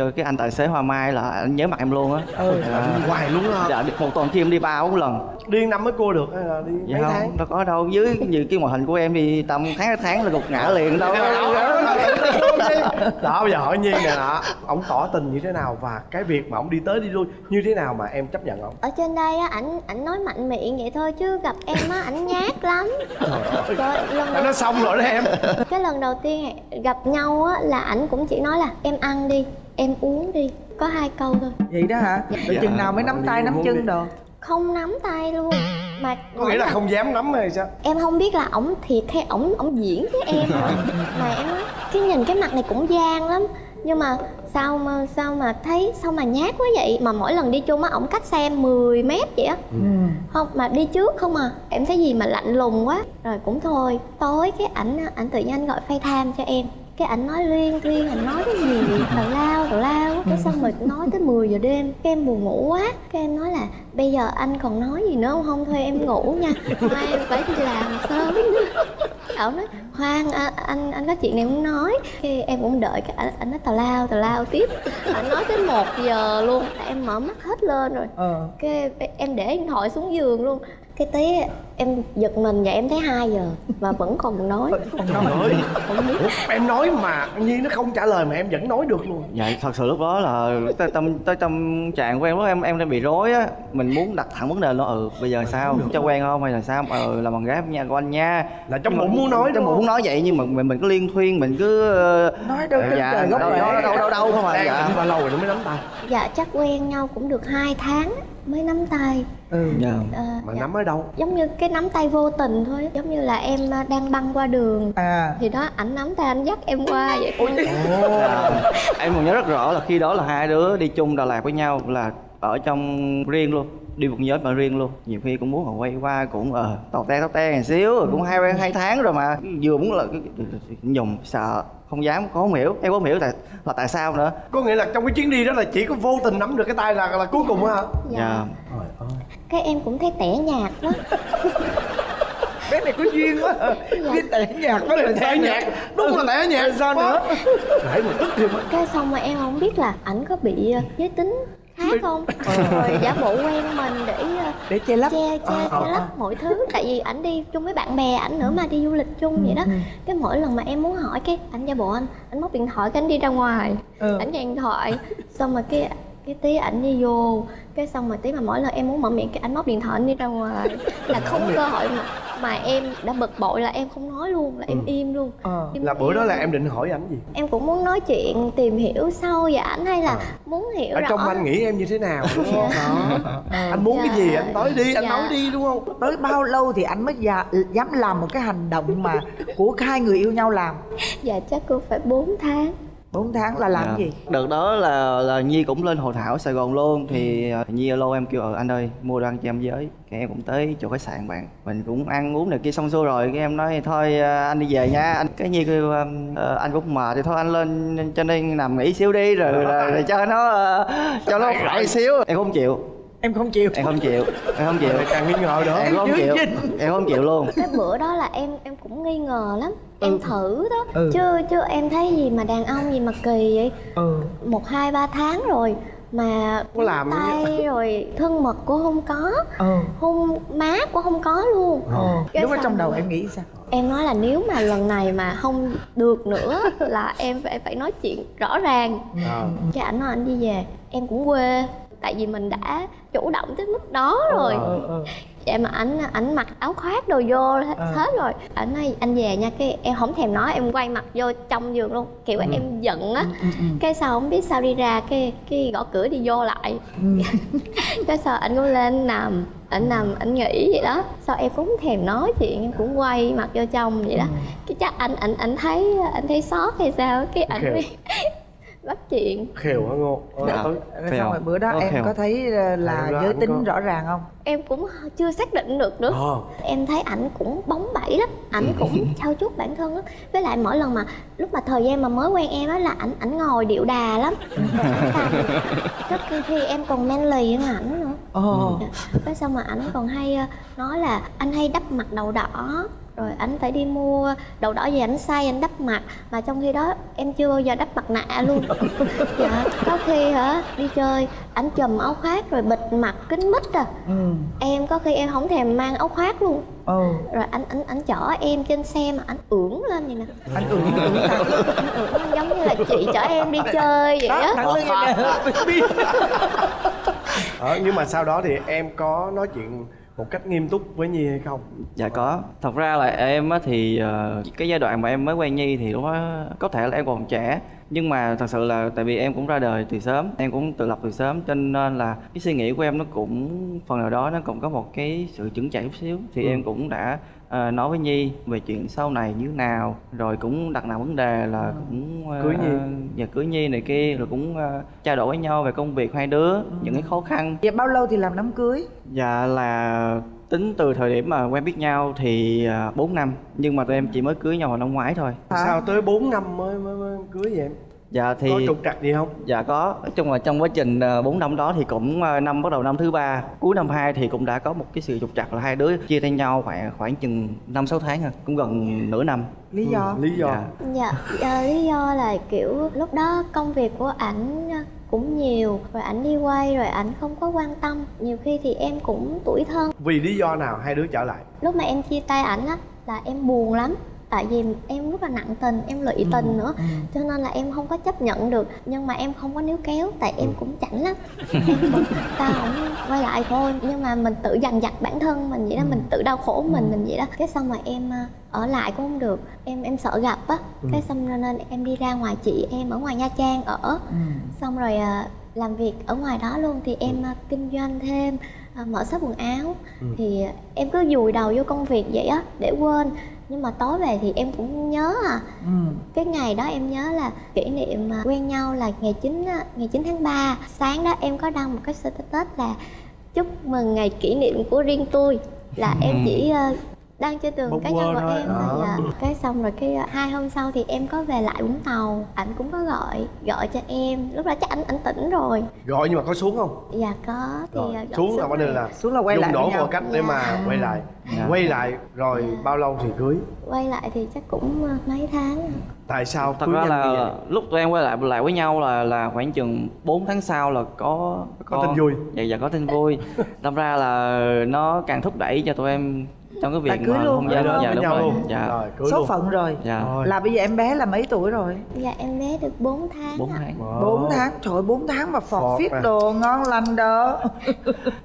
uh, cái anh tài xế Hoa Mai là anh nhớ mặt em luôn á. Ừ, à, hoài luôn á. Dạ, một tuần khi em đi ba bốn lần. Đi năm mới cua được hay là đi dạ mấy không, tháng? Đâu có đâu, dưới như cái ngoại hình của em thì tầm tháng tháng là gục ngã liền đâu. Đó bây giờ hỏi Nhi nè, ổng tỏ tình như thế nào và cái việc mà ổng đi tới đi lui như thế nào mà em chấp nhận ổng? Ở trên đây á, ảnh ảnh nói mạnh miệng vậy thôi chứ gặp em á ảnh nhát lắm. Trời ơi, lần đầu... nó xong rồi đó em. Cái lần đầu tiên gặp nhau á là ảnh cũng chỉ nói là em ăn đi, em uống đi, có hai câu thôi. Vậy đó hả? Dạ. Chừng nào mới nắm dạ, tay nắm chân được? Không nắm tay luôn. Mà có nghĩa là, là không dám nắm hay sao? Em không biết là ổng thiệt hay ổng ổng diễn với em. Mà em nói cái nhìn cái mặt này cũng gian lắm, nhưng mà sao mà sao mà thấy sao mà nhát quá vậy, mà mỗi lần đi chung á ổng cách xe mười mét vậy á. Ừ. Không mà đi trước không à, em thấy gì mà lạnh lùng quá rồi cũng thôi. Tối cái ảnh ảnh tự nhiên gọi FaceTime cho em, cái ảnh nói riêng riêng ảnh nói cái gì tào lao tào lao cái xong rồi nói tới mười giờ đêm. Cái em buồn ngủ quá, cái em nói là bây giờ anh còn nói gì nữa không, không thôi em ngủ nha, mai em phải đi làm sớm nữa. Ổng nói khoan à, anh anh có chuyện này muốn nói. Cái em cũng đợi cái ảnh, ảnh nói tào lao tào lao tiếp, ảnh nói tới một giờ luôn. Em mở mắt hết lên rồi, ờ. cái em để điện thoại xuống giường luôn. Cái tí em giật mình và em thấy hai giờ mà vẫn còn nói. Còn nói. Ủa, em nói mà Nhi nó không trả lời mà em vẫn nói được luôn. Dạ thật sự lúc đó là tới tâm tới tâm trạng quen lúc em em đang bị rối á, mình muốn đặt thẳng vấn đề luôn. Ừ bây giờ sao cho quen không hay là sao? Ừ là bằng gái nha của anh nha. Là trong bụng muốn nói, trong bụng muốn nói vậy nhưng mà mình mình cứ liên thuyên, mình cứ nói đâu dạ, đâu, đâu đâu đâu đâu không à. Dạ bao lâu rồi nó mới nắm tay? Dạ chắc quen nhau cũng được hai tháng mới nắm tay. Ừ. Yeah. À, mà dạ. Nắm ở đâu? Giống như cái nắm tay vô tình thôi, giống như là em đang băng qua đường à. Thì đó ảnh nắm tay anh dắt em qua vậy. Ôi. À, em còn nhớ rất rõ là khi đó là hai đứa đi chung Đà Lạt với nhau, là ở trong riêng luôn, đi một nhóm mà riêng luôn. Nhiều khi cũng muốn họ quay qua cũng ờ uh, tò te tò te một xíu, cũng hai hai tháng rồi mà vừa muốn là nhùng sợ không dám, có không hiểu, em có không hiểu tại là tại sao nữa. Có nghĩa là trong cái chuyến đi đó là chỉ có vô tình nắm được cái tay là là cuối cùng hả? Dạ. Dạ. Cái em cũng thấy tẻ nhạt quá. Cái này có duyên quá. Dạ. Tẻ nhạt quá là tẻ nhạt. Đúng là tẻ nhạt sao nữa. Nãy mà tức thì cái xong mà em không biết là ảnh có bị giới tính khác không, rồi giả bộ quen mình để để che lấp che che, à, che lấp à. Mọi thứ, tại vì ảnh đi chung với bạn bè ảnh nữa mà, đi du lịch chung. Ừ, vậy đó. Ừ. Cái mỗi lần mà em muốn hỏi cái ảnh giả bộ anh ảnh móc điện thoại, cái anh đi ra ngoài ảnh. Ừ. Điện thoại xong rồi cái cái tí ảnh đi vô, cái xong rồi tí mà mỗi lần em muốn mở miệng cái ảnh móc điện thoại anh đi ra ngoài. Là không có cơ hội mà mà em đã bực bội là em không nói luôn, là em ừ. im luôn. À, im là bữa im. Đó là em định hỏi ảnh gì? Em cũng muốn nói chuyện tìm hiểu sâu về ảnh, hay là à. Muốn hiểu ở rõ trong anh nghĩ em như thế nào đúng không? Dạ. À, anh muốn dạ. cái gì anh nói đi, anh dạ. nói đi đúng không? Tới bao lâu thì anh mới dạ, dám làm một cái hành động mà của hai người yêu nhau làm? Dạ chắc cũng phải bốn tháng. Bốn tháng là làm dạ. gì? Đợt đó là là Nhi cũng lên Hội Thảo Sài Gòn luôn. Thì ừ. Nhi alo em kêu ờ anh ơi mua đồ ăn cho em với. Cái em cũng tới chỗ khách sạn bạn, mình cũng ăn uống này kia xong xô rồi. Cái em nói thôi anh đi về nha anh. Cái Nhi kêu ờ, anh cũng mệt thì thôi anh lên cho nên nằm nghỉ xíu đi. Rồi, rồi, rồi, rồi cho nó cho nó lại xíu. Em không chịu. Em không chịu. Em không chịu. Em không chịu. Càng nghi ngờ nữa. Em không chịu. Em không chịu luôn. Cái bữa đó là em em cũng nghi ngờ lắm. Em thử đó. Ừ. Chứ chứ em thấy gì mà đàn ông gì mà kỳ vậy. Ừ. Một hai ba tháng rồi mà có làm tay rồi thân mật cũng không có. Ừ. Hôn má cũng không có luôn. Ừ. Đúng ở trong đầu em nghĩ sao? Em nói là nếu mà lần này mà không được nữa là em phải phải nói chuyện rõ ràng. À. Cái ảnh nói anh đi về, em cũng quê. Tại vì mình đã chủ động tới mức đó rồi. À, à. Vậy mà ảnh ảnh mặc áo khoác đồ vô hết, à. hết rồi. Ảnh nói anh về nha, cái em không thèm nói, em quay mặt vô trong giường luôn. Kiểu ừ. em giận á. Ừ, ừ, ừ. Cái sau không biết sao đi ra, cái cái gõ cửa đi vô lại. Ừ. Cái sau ảnh cũng lên nằm, ảnh nằm, ảnh nghỉ vậy đó. Sao em cũng không thèm nói chuyện, em cũng quay mặt vô trong vậy đó. Ừ. Cái chắc ảnh ảnh ảnh thấy ảnh thấy sót hay sao, cái ảnh okay. bắt chuyện khều hả Ngô? Xong rồi bữa đó Đó em khều. Có thấy là giới tính có... rõ ràng không? Em cũng chưa xác định được nữa. À. Em thấy ảnh cũng bóng bẩy lắm, ảnh cũng trau chuốt bản thân lắm. Với lại mỗi lần mà lúc mà thời gian mà mới quen em á là ảnh ảnh ngồi điệu đà lắm. Rất khi em còn manly hơn ảnh nữa. À. Cái xong mà ảnh còn hay nói là anh hay đắp mặt đầu đỏ. Rồi anh phải đi mua đậu đỏ về anh xay anh đắp mặt. Mà trong khi đó em chưa bao giờ đắp mặt nạ luôn. Dạ, có khi hả đi chơi anh chùm áo khoác rồi bịt mặt kín mít à. Ừ. Em có khi em không thèm mang áo khoác luôn. Ừ. Rồi anh anh anh chở em trên xe mà anh ưỡn lên vậy nè. Anh ưỡn ưỡn ưỡn giống như là chị chở em đi chơi vậy á. Ờ, nhưng mà sau đó thì em có nói chuyện một cách nghiêm túc với Nhi hay không? Dạ có. Thật ra là em á thì cái giai đoạn mà em mới quen Nhi thì lúc đó có thể là em còn trẻ. Nhưng mà thật sự là tại vì em cũng ra đời từ sớm, em cũng tự lập từ sớm, cho nên là cái suy nghĩ của em nó cũng phần nào đó nó cũng có một cái sự chững chạc chút xíu. Thì ừ. em cũng đã uh, nói với Nhi về chuyện sau này như thế nào, rồi cũng đặt nặng vấn đề là ừ. cũng uh, cưới Nhi, và cưới Nhi này kia, rồi cũng uh, trao đổi với nhau về công việc hai đứa, ừ. những cái khó khăn. Dạ bao lâu thì làm đám cưới? Dạ là tính từ thời điểm mà quen biết nhau thì bốn năm. Nhưng mà tụi em chỉ mới cưới nhau vào năm ngoái thôi. À. Sao tới bốn năm mới, mới, mới cưới vậy em? Dạ thì... Có trục trặc gì không? Dạ có. Nói chung là trong quá trình bốn năm đó thì cũng năm bắt đầu năm thứ ba, cuối năm hai thì cũng đã có một cái sự trục trặc là hai đứa chia tay nhau khoảng khoảng chừng năm sáu tháng rồi. Cũng gần nửa năm. Lý do? Ừ, lý do? Dạ. Dạ, dạ lý do là kiểu lúc đó công việc của ảnh cũng nhiều, rồi ảnh đi quay, rồi ảnh không có quan tâm. Nhiều khi thì em cũng tủi thân. Vì lý do nào hai đứa trở lại? Lúc mà em chia tay ảnh á là em buồn lắm. Tại vì em rất là nặng tình, em lụy tình ừ. nữa. Cho nên là em không có chấp nhận được. Nhưng mà em không có níu kéo, tại em cũng chảnh lắm. Em cũng, tao không quay lại thôi. Nhưng mà mình tự dằn vặt bản thân mình vậy đó. Mình tự đau khổ mình, mình vậy đó. Cái xong mà em ở lại cũng không được. Em em sợ gặp á. Cái xong rồi nên em đi ra ngoài chị em ở ngoài Nha Trang ở. Xong rồi làm việc ở ngoài đó luôn. Thì em kinh doanh thêm, mở shop quần áo. Thì em cứ vùi đầu vô công việc vậy á, để quên. Nhưng mà tối về thì em cũng nhớ à. Ừ. Cái ngày đó em nhớ là kỷ niệm quen nhau là ngày chín ngày chín tháng ba. Sáng đó em có đăng một cái status là chúc mừng ngày kỷ niệm của riêng tôi. Là ừ. em chỉ đăng trên tường cá nhân của thôi. Em rồi à. Cái xong rồi cái hai hôm sau thì em có về lại Vũng Tàu, ảnh cũng có gọi gọi cho em. Lúc đó chắc ảnh ảnh tỉnh rồi. Gọi nhưng mà có xuống không? Dạ có. Thì rồi, xuống, xuống là vấn đề là xuống là quay lại đổ mọi cách dạ. để mà quay lại. Dạ. Quay lại rồi dạ. bao lâu thì cưới? Quay lại thì chắc cũng mấy tháng. Tại sao? Thật ra là lúc tụi em quay lại lại với nhau là là khoảng chừng bốn tháng sau là có có, có tin vui. Dạ dạ có tin vui. Đâm ra là nó càng thúc đẩy cho tụi em trong cái việc cưới luôn. Dạ, dạ, dạ, đúng rồi. Luôn. Dạ. Rồi, cưới số luôn. Phận rồi. Dạ. Là bây giờ em bé là mấy tuổi rồi? Dạ em bé được bốn tháng. bốn tháng. Wow. bốn tháng. Trời ơi, bốn tháng mà phọt, phọt phiết đồ ngon lành đó.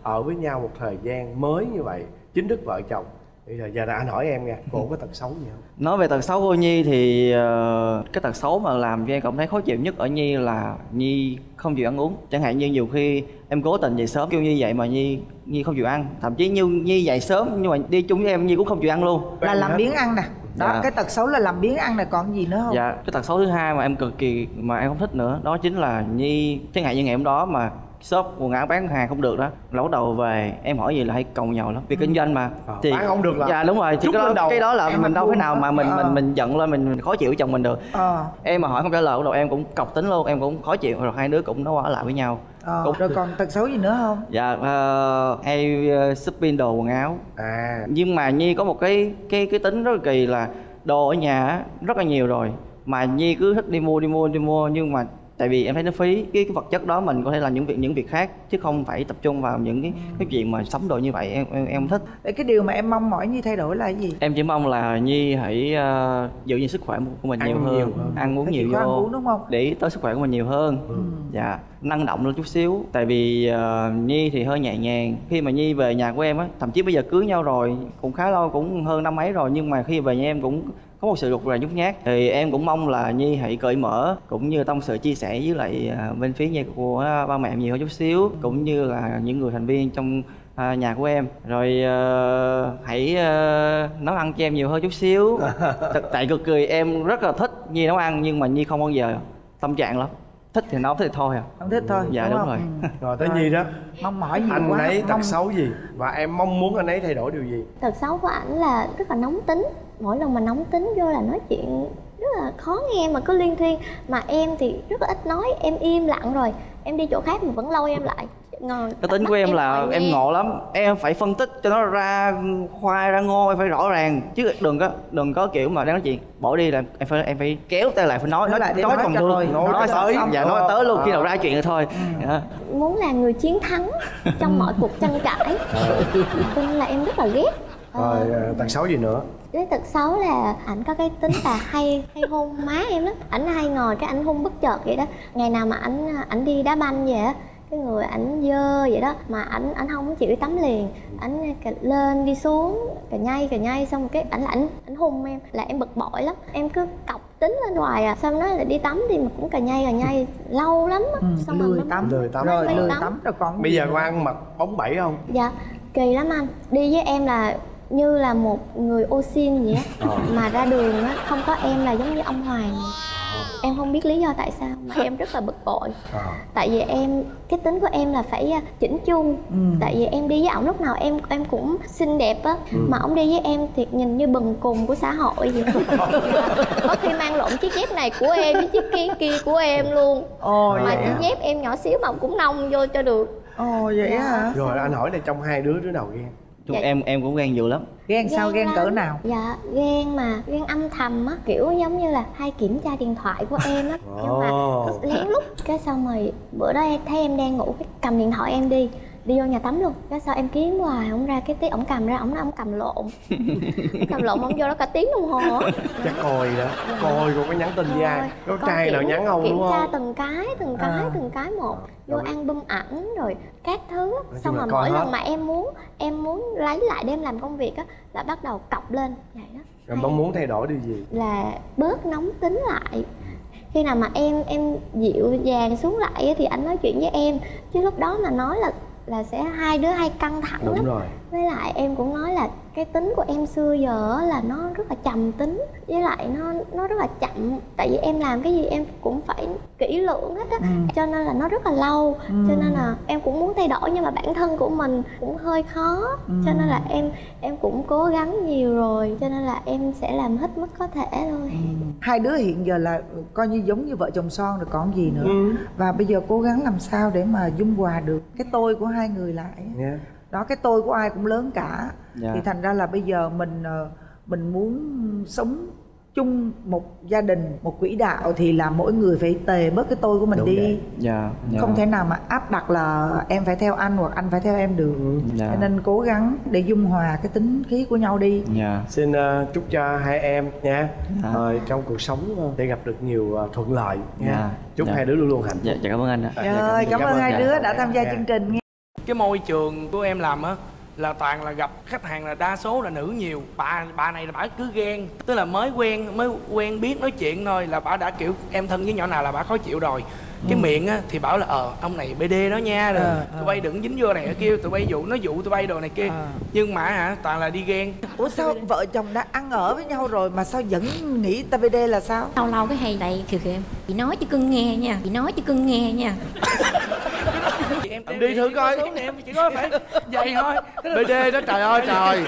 Ở với nhau một thời gian mới như vậy, chính thức vợ chồng. Bây giờ là anh hỏi em nha, cô có tật xấu gì không? Nói về tật xấu của Nhi thì uh, cái tật xấu mà làm cho em cảm thấy khó chịu nhất ở Nhi là Nhi không chịu ăn uống. Chẳng hạn như nhiều khi em cố tình dậy sớm kêu Nhi dậy mà Nhi Nhi không chịu ăn. Thậm chí như Nhi dậy sớm nhưng mà đi chung với em Nhi cũng không chịu ăn luôn. Là làm biếng ăn nè. Đó, dạ. cái tật xấu là làm biếng ăn này còn gì nữa không? Dạ, cái tật xấu thứ hai mà em cực kỳ mà em không thích nữa đó chính là Nhi, chẳng hạn như ngày hôm đó mà shop quần áo bán hàng không được đó, lẩu đầu về em hỏi gì là hay cồng nhầu lắm. Vì kinh doanh mà à, thì bán không được là dạ đúng rồi thì cái đó, cái đó là em mình đâu phải nào mà mình à. mình mình giận lên mình khó chịu chồng mình được à. Em mà hỏi không trả lời đầu em cũng cọc tính luôn, em cũng khó chịu. Rồi hai đứa cũng nó ở lại với nhau à, cũng... Rồi còn tật xấu gì nữa không? Dạ uh, hay shopping đồ quần áo à. Nhưng mà Nhi có một cái cái cái tính rất là kỳ là đồ ở nhà rất là nhiều rồi mà Nhi cứ thích đi mua đi mua đi mua nhưng mà Tại vì em thấy nó phí cái, cái vật chất đó, mình có thể làm những việc những việc khác chứ không phải tập trung vào những cái cái chuyện mà sắm đồ như vậy. Em em, em thích. Cái điều mà em mong mỏi Nhi thay đổi là cái gì? Em chỉ mong là Nhi hãy uh, giữ gìn sức khỏe của mình ăn nhiều hơn, nhiều hơn. ăn uống thế nhiều vô, uống, đúng không? Để tới sức khỏe của mình nhiều hơn. Ừ. Dạ, năng động lên chút xíu. Tại vì uh, Nhi thì hơi nhẹ nhàng. Khi mà Nhi về nhà của em á, thậm chí bây giờ cưới nhau rồi cũng khá lâu, cũng hơn năm mấy rồi, nhưng mà khi về nhà em cũng có một sự rụt rè nhút nhát. Thì em cũng mong là Nhi hãy cởi mở, cũng như tâm sự chia sẻ với lại bên phía nhà của ba mẹ em nhiều hơn chút xíu, cũng như là những người thành viên trong nhà của em. Rồi uh, hãy uh, nấu ăn cho em nhiều hơn chút xíu. Tại cực kỳ em rất là thích Nhi nấu ăn, nhưng mà Nhi không bao giờ tâm trạng lắm. Thích thì nấu, thích thì thôi à. Không thích thôi. Dạ đúng, đúng rồi. Ừ. Rồi tới Nhi đó. Mong mỏi nhiều anh quá. Anh ấy tật mong... xấu gì? Và em mong muốn anh ấy thay đổi điều gì? Tật xấu của ảnh là rất là nóng tính. Mỗi lần mà nóng tính vô là nói chuyện rất là khó nghe mà cứ liên thuyên. Mà em thì rất là ít nói, em im lặng rồi. Em đi chỗ khác mà vẫn lôi em lại. Ngồi, cái tính của em, em là em nghe. Ngộ lắm. Em phải phân tích cho nó ra khoai ra ngô, em phải rõ ràng. Chứ đừng có đừng có kiểu mà đang nói chuyện bỏ đi là em phải em phải kéo tay lại, phải nói nói, nói, nói, nói còn được. Nói, nói, nói tới, dạ nói tới luôn, à. Khi nào ra chuyện thì thôi. À. Muốn là người chiến thắng trong mọi cuộc tranh cãi. Nên là em rất là ghét. Rồi tật xấu gì nữa? Cái tật xấu là ảnh có cái tính là hay hay hôn má em lắm. Ảnh hay ngồi cái ảnh hôn bất chợt vậy đó. Ngày nào mà ảnh ảnh đi đá banh vậy á, cái người ảnh dơ vậy đó mà ảnh ảnh không chịu tắm liền, ảnh lên đi xuống cà nhây cà nhây xong cái ảnh ảnh ảnh hùng em là em bực bội lắm. Em cứ cọc tính lên hoài à, xong nói là đi tắm đi mà cũng cà nhây cà nhây lâu lắm á. Ừ, xong lười tắm, lười tắm rồi lười tắm. tắm rồi còn bây giờ có ăn mặc bóng bẩy không? Dạ kỳ lắm anh, đi với em là như là một người ô xin vậy á. Ờ. Mà ra đường á không có em là giống như ông hoàng. Em không biết lý do tại sao mà em rất là bực bội. À. Tại vì em cái tính của em là phải chỉnh chu. Ừ. Tại vì em đi với ổng lúc nào em em cũng xinh đẹp á. Ừ. Mà ổng đi với em thiệt nhìn như bần cùng của xã hội vậy. Có khi mang lộn chiếc dép này của em với chiếc kia kia của em luôn. Ồ, mà chiếc dép em nhỏ xíu mà cũng nông vô cho được. Ồ vậy dạ. hả? Rồi sao? Anh hỏi là trong hai đứa đứa nào ghen? Dạ. Em em cũng ghen dữ lắm. Ghen, ghen sao? Ghen cỡ nào? Dạ ghen mà ghen âm thầm á, kiểu giống như là hay kiểm tra điện thoại của em á. Oh. Nhưng mà lén lút cái xong rồi bữa đó em thấy em đang ngủ cái cầm điện thoại em đi đi vô nhà tắm luôn. Cái sao em kiếm hoài không ra, cái tí ổng cầm ra ổng nó ổng cầm lộn. Ổng cầm lộn ổng vô đó cả tiếng đồng hồ á. Chắc coi đó. Dạ. Coi còn có nhắn tin với ai, có trai nào nhắn không, đúng không? Kiểm tra từng cái từng cái à. từng cái một. Vô album ảnh rồi các thứ. Nói xong mà mỗi hết. lần mà em muốn em muốn lấy lại để em làm công việc á là bắt đầu cọc lên vậy đó. Rồi mong muốn thay đổi điều gì? Là bớt nóng tính lại. Khi nào mà em em dịu dàng xuống lại á, thì anh nói chuyện với em, chứ lúc đó mà nói là là sẽ hai đứa hay căng thẳng đúng lắm. Rồi. Với lại em cũng nói là cái tính của em xưa giờ là nó rất là trầm tính, với lại nó nó rất là chậm. Tại vì em làm cái gì em cũng phải kỹ lưỡng hết á. Ừ. Cho nên là nó rất là lâu. Ừ. Cho nên là em cũng muốn thay đổi nhưng mà bản thân của mình cũng hơi khó. Ừ. Cho nên là em em cũng cố gắng nhiều rồi, cho nên là em sẽ làm hết mức có thể thôi. Ừ. Hai đứa hiện giờ là coi như giống như vợ chồng son rồi còn gì nữa. Ừ. Và bây giờ cố gắng làm sao để mà dung hòa được cái tôi của hai người lại. Yeah. Đó, cái tôi của ai cũng lớn cả. Dạ. Thì thành ra là bây giờ mình mình muốn sống chung một gia đình, một quỹ đạo thì là mỗi người phải tề bớt cái tôi của mình. Đúng đi. Dạ. Dạ. Không thể nào mà áp đặt là em phải theo anh hoặc anh phải theo em được. Dạ. Nên cố gắng để dung hòa cái tính khí của nhau đi. Dạ. Xin uh, chúc cho hai em nha. Dạ. Rồi trong cuộc sống để gặp được nhiều uh, thuận lợi nha. Dạ. Chúc dạ. hai đứa luôn luôn hạnh phúc. Dạ, dạ cảm ơn anh ạ. Dạ, dạ, cảm, cảm, cảm ơn hai đứa dạ. đã tham gia dạ. chương trình nha. Cái môi trường của em làm á là toàn là gặp khách hàng là đa số là nữ nhiều. Bà bà này là bà cứ ghen, tức là mới quen mới quen biết nói chuyện thôi là bà đã kiểu em thân với nhỏ nào là bà khó chịu rồi. Cái ừ. miệng á thì bảo là ờ ông này bê đê đó nha, rồi à, tụi à. bay đừng dính vô này ở kia, tụi bay dụ nó dụ tụi bay đồ này kia. À. Nhưng mà hả toàn là đi ghen. Ủa sao vợ chồng đã ăn ở với nhau rồi mà sao vẫn nghĩ ta bê đê là sao? Lâu lâu cái hay đầy kìa kìa em. Chị nói chứ cưng nghe nha, chị nói chứ cưng nghe nha. Em, em đi thử coi nè, em chỉ có phải vậy thôi. bê đê đó trời ơi trời.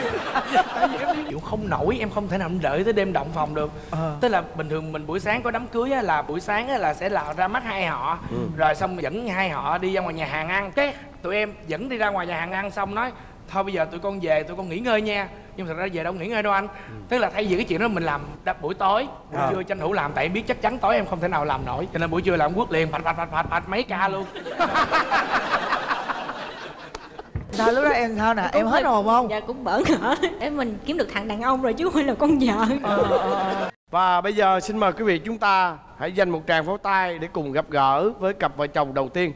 Tại vì em chịu không nổi, em không thể nào đợi tới đêm động phòng được. À. Tức là bình thường mình buổi sáng có đám cưới á, là buổi sáng á, là sẽ là ra mắt hai họ. Ừ. Rồi xong dẫn hai họ đi ra ngoài nhà hàng ăn. Cái tụi em dẫn đi ra ngoài nhà hàng ăn xong nói thôi bây giờ tụi con về, tụi con nghỉ ngơi nha. Nhưng mà thật ra về đâu nghỉ ngơi đâu anh. ừ. Tức là thay vì cái chuyện đó mình làm buổi tối, buổi à. trưa tranh thủ làm, tại em biết chắc chắn tối em không thể nào làm nổi, cho nên buổi trưa làm quất liền, phạch phạch phạch phạch mấy ca luôn. Sao lúc đó em sao nè, em hết hồn không? Dạ cũng bỡn hả, để mình kiếm được thằng đàn ông rồi chứ không phải là con vợ. à. Và bây giờ xin mời quý vị chúng ta hãy dành một tràng pháo tay để cùng gặp gỡ với cặp vợ chồng đầu tiên.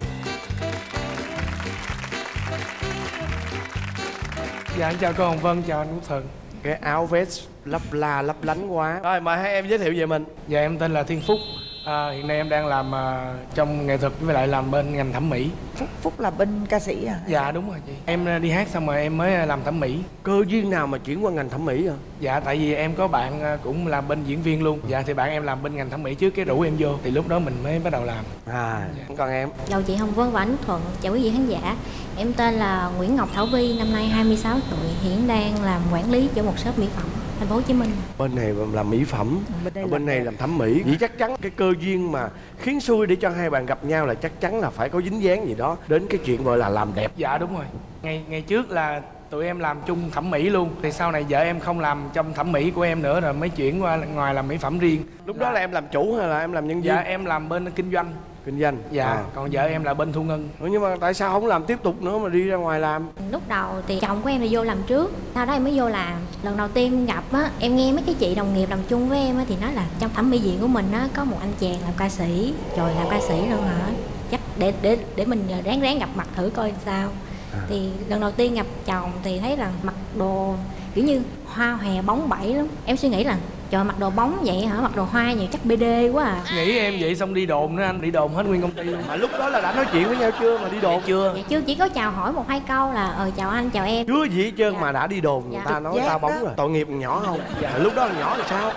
Dạ anh chào cô Hồng Vân, chào anh Quốc Thuận. Cái áo vest lấp la lấp lánh quá. Rồi mời hai em giới thiệu về mình. Dạ em tên là Thiên Phúc, à, hiện nay em đang làm à, trong nghệ thuật với lại làm bên ngành thẩm mỹ. Phúc Phúc là bên ca sĩ à? Dạ đúng rồi chị. Em đi hát xong rồi em mới làm thẩm mỹ. Cơ duyên nào mà chuyển qua ngành thẩm mỹ rồi? Dạ tại vì em có bạn cũng làm bên diễn viên luôn. Dạ thì bạn em làm bên ngành thẩm mỹ trước cái rủ em vô thì lúc đó mình mới bắt đầu làm. À dạ. Còn em? Chào chị Hồng Vân và anh Thuận, chào quý vị khán giả. Em tên là Nguyễn Ngọc Thảo Vy, năm nay hai mươi sáu tuổi, hiện đang làm quản lý cho một shop mỹ phẩm thành phố Hồ Chí Minh. Bên này làm mỹ phẩm, bên, đây bên là... này làm thẩm mỹ. Vậy chắc chắn cái cơ duyên mà khiến xui để cho hai bạn gặp nhau là chắc chắn là phải có dính dáng gì đó đến cái chuyện gọi là làm đẹp. Dạ đúng rồi. Ngày ngày trước là tụi em làm chung thẩm mỹ luôn, thì sau này vợ em không làm trong thẩm mỹ của em nữa rồi mới chuyển qua ngoài làm mỹ phẩm riêng. Lúc là... đó là em làm chủ hay là em làm nhân viên? Dạ em làm bên kinh doanh. Kinh doanh. Dạ à. Còn vợ em là bên thu ngân. Ừ, nhưng mà tại sao không làm tiếp tục nữa mà đi ra ngoài làm? Lúc đầu thì chồng của em là vô làm trước, sau đó em mới vô làm. Lần đầu tiên gặp á, em nghe mấy cái chị đồng nghiệp làm chung với em á, thì nói là trong thẩm mỹ viện của mình á, có một anh chàng làm ca sĩ. Trời, làm ca sĩ luôn hả? Chắc để để để mình ráng ráng gặp mặt thử coi sao. à. Thì lần đầu tiên gặp chồng thì thấy là mặc đồ kiểu như hoa hòe bóng bẩy lắm. Em suy nghĩ là trời, mặc đồ bóng vậy hả, mặc đồ hoa vậy chắc bê đê quá à. Nghĩ em vậy xong đi đồn nữa anh, đi đồn hết nguyên công ty luôn. Mà lúc đó là đã nói chuyện với nhau chưa mà đi đồn? Dạ, chưa. Dạ chưa, chỉ có chào hỏi một hai câu là ờ chào anh, chào em. Chưa gì hết trơn dạ. mà đã đi đồn người dạ. ta nói tao bóng đó. Rồi tội nghiệp nhỏ không? Dạ. Mà lúc đó là nhỏ là sao?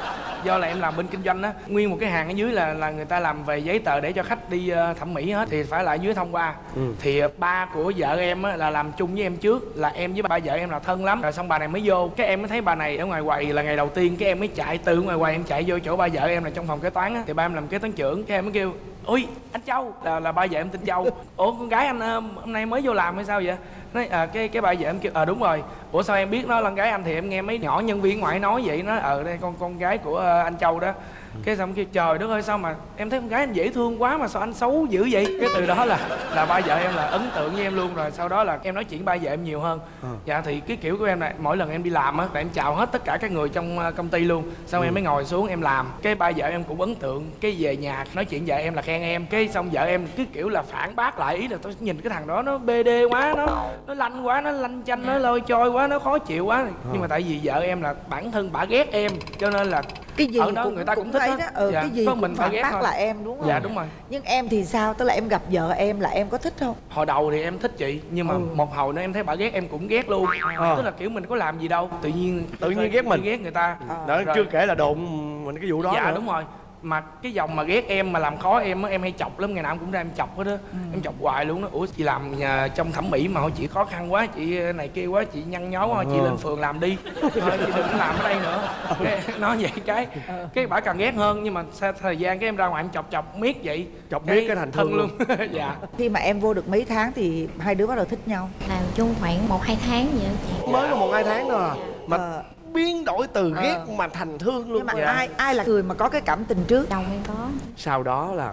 Do là em làm bên kinh doanh á, nguyên một cái hàng ở dưới là là người ta làm về giấy tờ để cho khách đi uh, thẩm mỹ hết thì phải lại dưới thông qua. ừ. Thì uh, ba của vợ em á là làm chung với em trước, là em với ba vợ em là thân lắm. Rồi xong bà này mới vô, cái em mới thấy bà này ở ngoài quầy là ngày đầu tiên, cái em mới chạy từ ngoài quầy em chạy vô chỗ ba vợ em là trong phòng kế toán á, thì ba em làm kế toán trưởng, cái em mới kêu ôi anh Châu, là là ba vợ em tên Châu. Ủa con gái anh uh, hôm nay mới vô làm hay sao vậy? Nói à, cái cái bà vợ em kêu ờ à, đúng rồi. Ủa sao em biết nó là con gái anh? Thì em nghe mấy nhỏ nhân viên ngoại nói vậy, nó ờ đây con con gái của uh, anh Châu đó. Cái xong kêu trời đất ơi, sao mà em thấy con gái anh dễ thương quá mà sao anh xấu dữ vậy? Cái từ đó là là ba vợ em là ấn tượng với em luôn. Rồi sau đó là em nói chuyện ba vợ em nhiều hơn. à. Dạ thì cái kiểu của em là mỗi lần em đi làm á là em chào hết tất cả các người trong công ty luôn, xong ừ. em mới ngồi xuống em làm. Cái ba vợ em cũng ấn tượng, cái về nhà nói chuyện vợ em là khen em, cái xong vợ em cứ kiểu là phản bác lại, ý là tôi nhìn cái thằng đó nó bê đê quá, nó nó lanh quá, nó lanh chanh, nó lôi trôi quá, nó khó chịu quá. à. Nhưng mà tại vì vợ em là bản thân bả ghét em cho nên là cái gì ở đó cũng, người ta cũng, cũng thích đó. Đó. Ừ, dạ. Cái gì cũng mình phải ghét là em đúng không? Dạ đúng rồi. Nhưng em thì sao? Tức là em gặp vợ em là em có thích không? Hồi đầu thì em thích chị, nhưng mà ừ. một hồi nữa em thấy bà ghét em cũng ghét luôn. à. Tức là kiểu mình có làm gì đâu, tự nhiên tự nhiên ghét mình, ghét người ta. à. Đó, chưa kể là đụng mình cái vụ đó. Dạ nữa. Đúng rồi. Mà cái dòng mà ghét em mà làm khó em á, em hay chọc lắm, ngày nào em cũng ra em chọc hết đó. ừ. Em chọc hoài luôn đó. Ủa chị làm trong thẩm mỹ mà chị khó khăn quá, chị này kia quá, chị nhăn nhó quá, ừ. chị lên phường làm đi thôi, chị đừng làm ở đây nữa. Cái, nói vậy cái cái bả càng ghét hơn. Nhưng mà sau thời gian cái em ra ngoài em chọc chọc miết vậy, chọc miết cái, cái thành thân luôn. Dạ. Khi mà em vô được mấy tháng thì hai đứa bắt đầu thích nhau? Làm chung khoảng một hai tháng vậy chị. Mới có một hai tháng thôi à? Mà à. biến đổi từ ghét ờ. mà thành thương luôn. Nhưng mà dạ. ai ai là người mà có cái cảm tình trước? Chồng em có. Sau đó là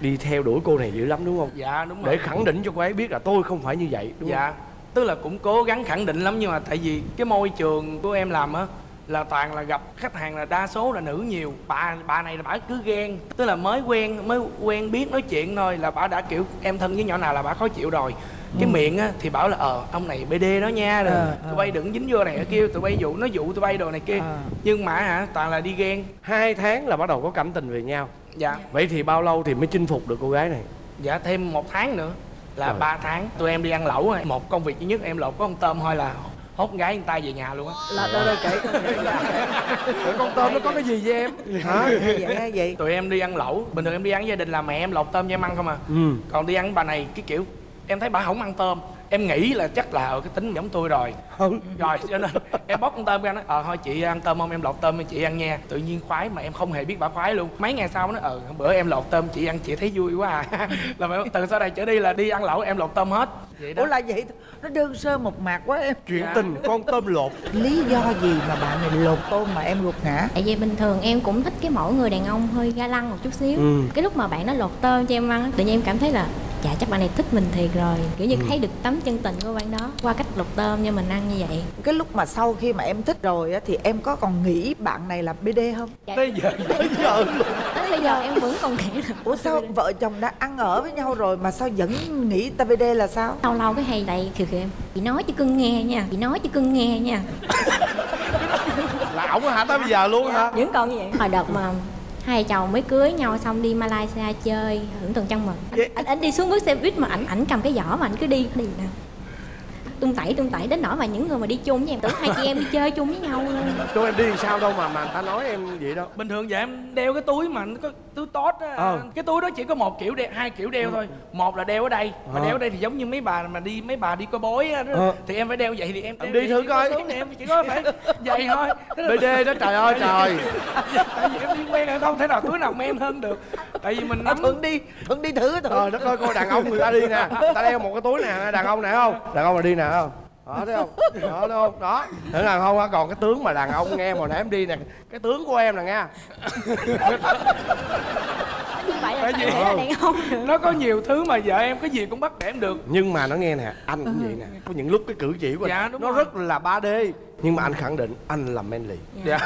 đi theo đuổi cô này dữ lắm đúng không? Dạ đúng rồi. Để khẳng định cho cô ấy biết là tôi không phải như vậy đúng dạ. không? Dạ. Tức là cũng cố gắng khẳng định lắm, nhưng mà tại vì cái môi trường của em làm á là toàn là gặp khách hàng là đa số là nữ nhiều. Bà bà này là bà cứ ghen, tức là mới quen mới quen biết nói chuyện thôi là bà đã kiểu em thân với nhỏ nào là bà khó chịu rồi. Cái ừ. miệng á thì bảo là ờ ông này bê đê đó nha, rồi à, tụi à. bay đừng dính vô này ở kia, tụi bay dụ nó dụ tụi bay đồ này kia. à. Nhưng mà hả toàn là đi ghen. Hai tháng là bắt đầu có cảm tình về nhau. Dạ. Vậy thì bao lâu thì mới chinh phục được cô gái này? Dạ thêm một tháng nữa là rồi. ba tháng. Tụi em đi ăn lẩu, một công việc duy nhất em lột có con tôm thôi là hốt con gái người ta về nhà luôn á. Là đâu đâu kể con tôm nó có cái gì với em hả? Vậy, vậy tụi em đi ăn lẩu bình thường, em đi ăn với gia đình là mẹ em lột tôm cho em ăn không à. ừ. Còn đi ăn bà này cái kiểu em thấy bà không ăn tôm, em nghĩ là chắc là ở cái tính giống tôi rồi không. Rồi cho nên em bóc con tôm ra nói ờ thôi chị ăn tôm không, em lột tôm chị ăn nha. Tự nhiên khoái mà em không hề biết bà khoái luôn. Mấy ngày sau nó ờ bữa em lột tôm chị ăn chị thấy vui quá à. Là mà từ sau đây trở đi là đi ăn lẩu em lột tôm hết vậy đó. Ủa là vậy nó đơn sơ một mạc quá em. Chuyện dạ. tình con tôm lột. Lý do gì mà bạn này lột tôm mà em lột ngã? Tại vì bình thường em cũng thích cái mẫu người đàn ông hơi ga lăng một chút xíu. Ừ. Cái lúc mà bạn nó lột tôm cho em ăn tự nhiên em cảm thấy là dạ chắc bạn này thích mình thiệt rồi, kiểu như ừ. thấy được tấm chân tình của bạn đó qua cách lột tôm cho mình ăn như vậy. Cái lúc mà sau khi mà em thích rồi á thì em có còn nghĩ bạn này là bê đê không? Dạ. Bây giờ tới giờ tới bây giờ em vẫn còn nghĩ là ủa sao vợ chồng đã ăn ở với nhau rồi mà sao vẫn nghĩ ta bê đê là sao? Lâu lâu cái hay này kiểu kiểu em chị nói chứ cưng nghe nha, chị nói chứ cưng nghe nha. Là ổng hả tới bây giờ luôn dạ. hả? Vẫn còn như vậy. Hồi đợt mà hai chồng mới cưới nhau xong đi Malaysia chơi hưởng tuần trăng mật, ảnh, ảnh, ảnh đi xuống bước xe buýt mà ảnh ảnh cầm cái giỏ mà ảnh cứ đi đi nào tung tẩy tung tẩy đến nỗi mà những người mà đi chung với em tưởng hai chị em đi chơi chung với nhau luôn. Tụi em đi sao đâu mà mà người ta nói em vậy đâu. Bình thường vậy em đeo cái túi mà có túi tốt á ờ. cái túi đó chỉ có một kiểu đeo, hai kiểu đeo thôi. Một là đeo ở đây mà ờ. đeo ở đây thì giống như mấy bà mà đi mấy bà đi coi bói á ờ. thì em phải đeo vậy thì em đeo, đi, đi thử coi này, em chỉ có phải vậy thôi. bê đê đó trời ơi trời. Tại vì em đi quen rồi không thể nào túi nào mà em hơn được. Tại vì mình nắm thuận đi thuận đi thử thôi. Ờ đất ơi coi đàn ông người ta đi nè, người ta đeo một cái túi nè, đàn ông này không đàn ông mà đi nè. Đó thấy không? Đó thấy không? Đó. Thử nào không á, còn cái tướng mà đàn ông nghe hồi nãy em đi nè, cái tướng của em nè nghe. Như vậy là phải là đàn ông. Nó có nhiều thứ mà vợ em cái gì cũng bắt để em được. Nhưng mà nó nghe nè, anh cũng vậy nè, có những lúc cái cử chỉ của dạ, anh nó rồi. Rất là ba đê. Nhưng mà anh khẳng định anh là manly. Dạ.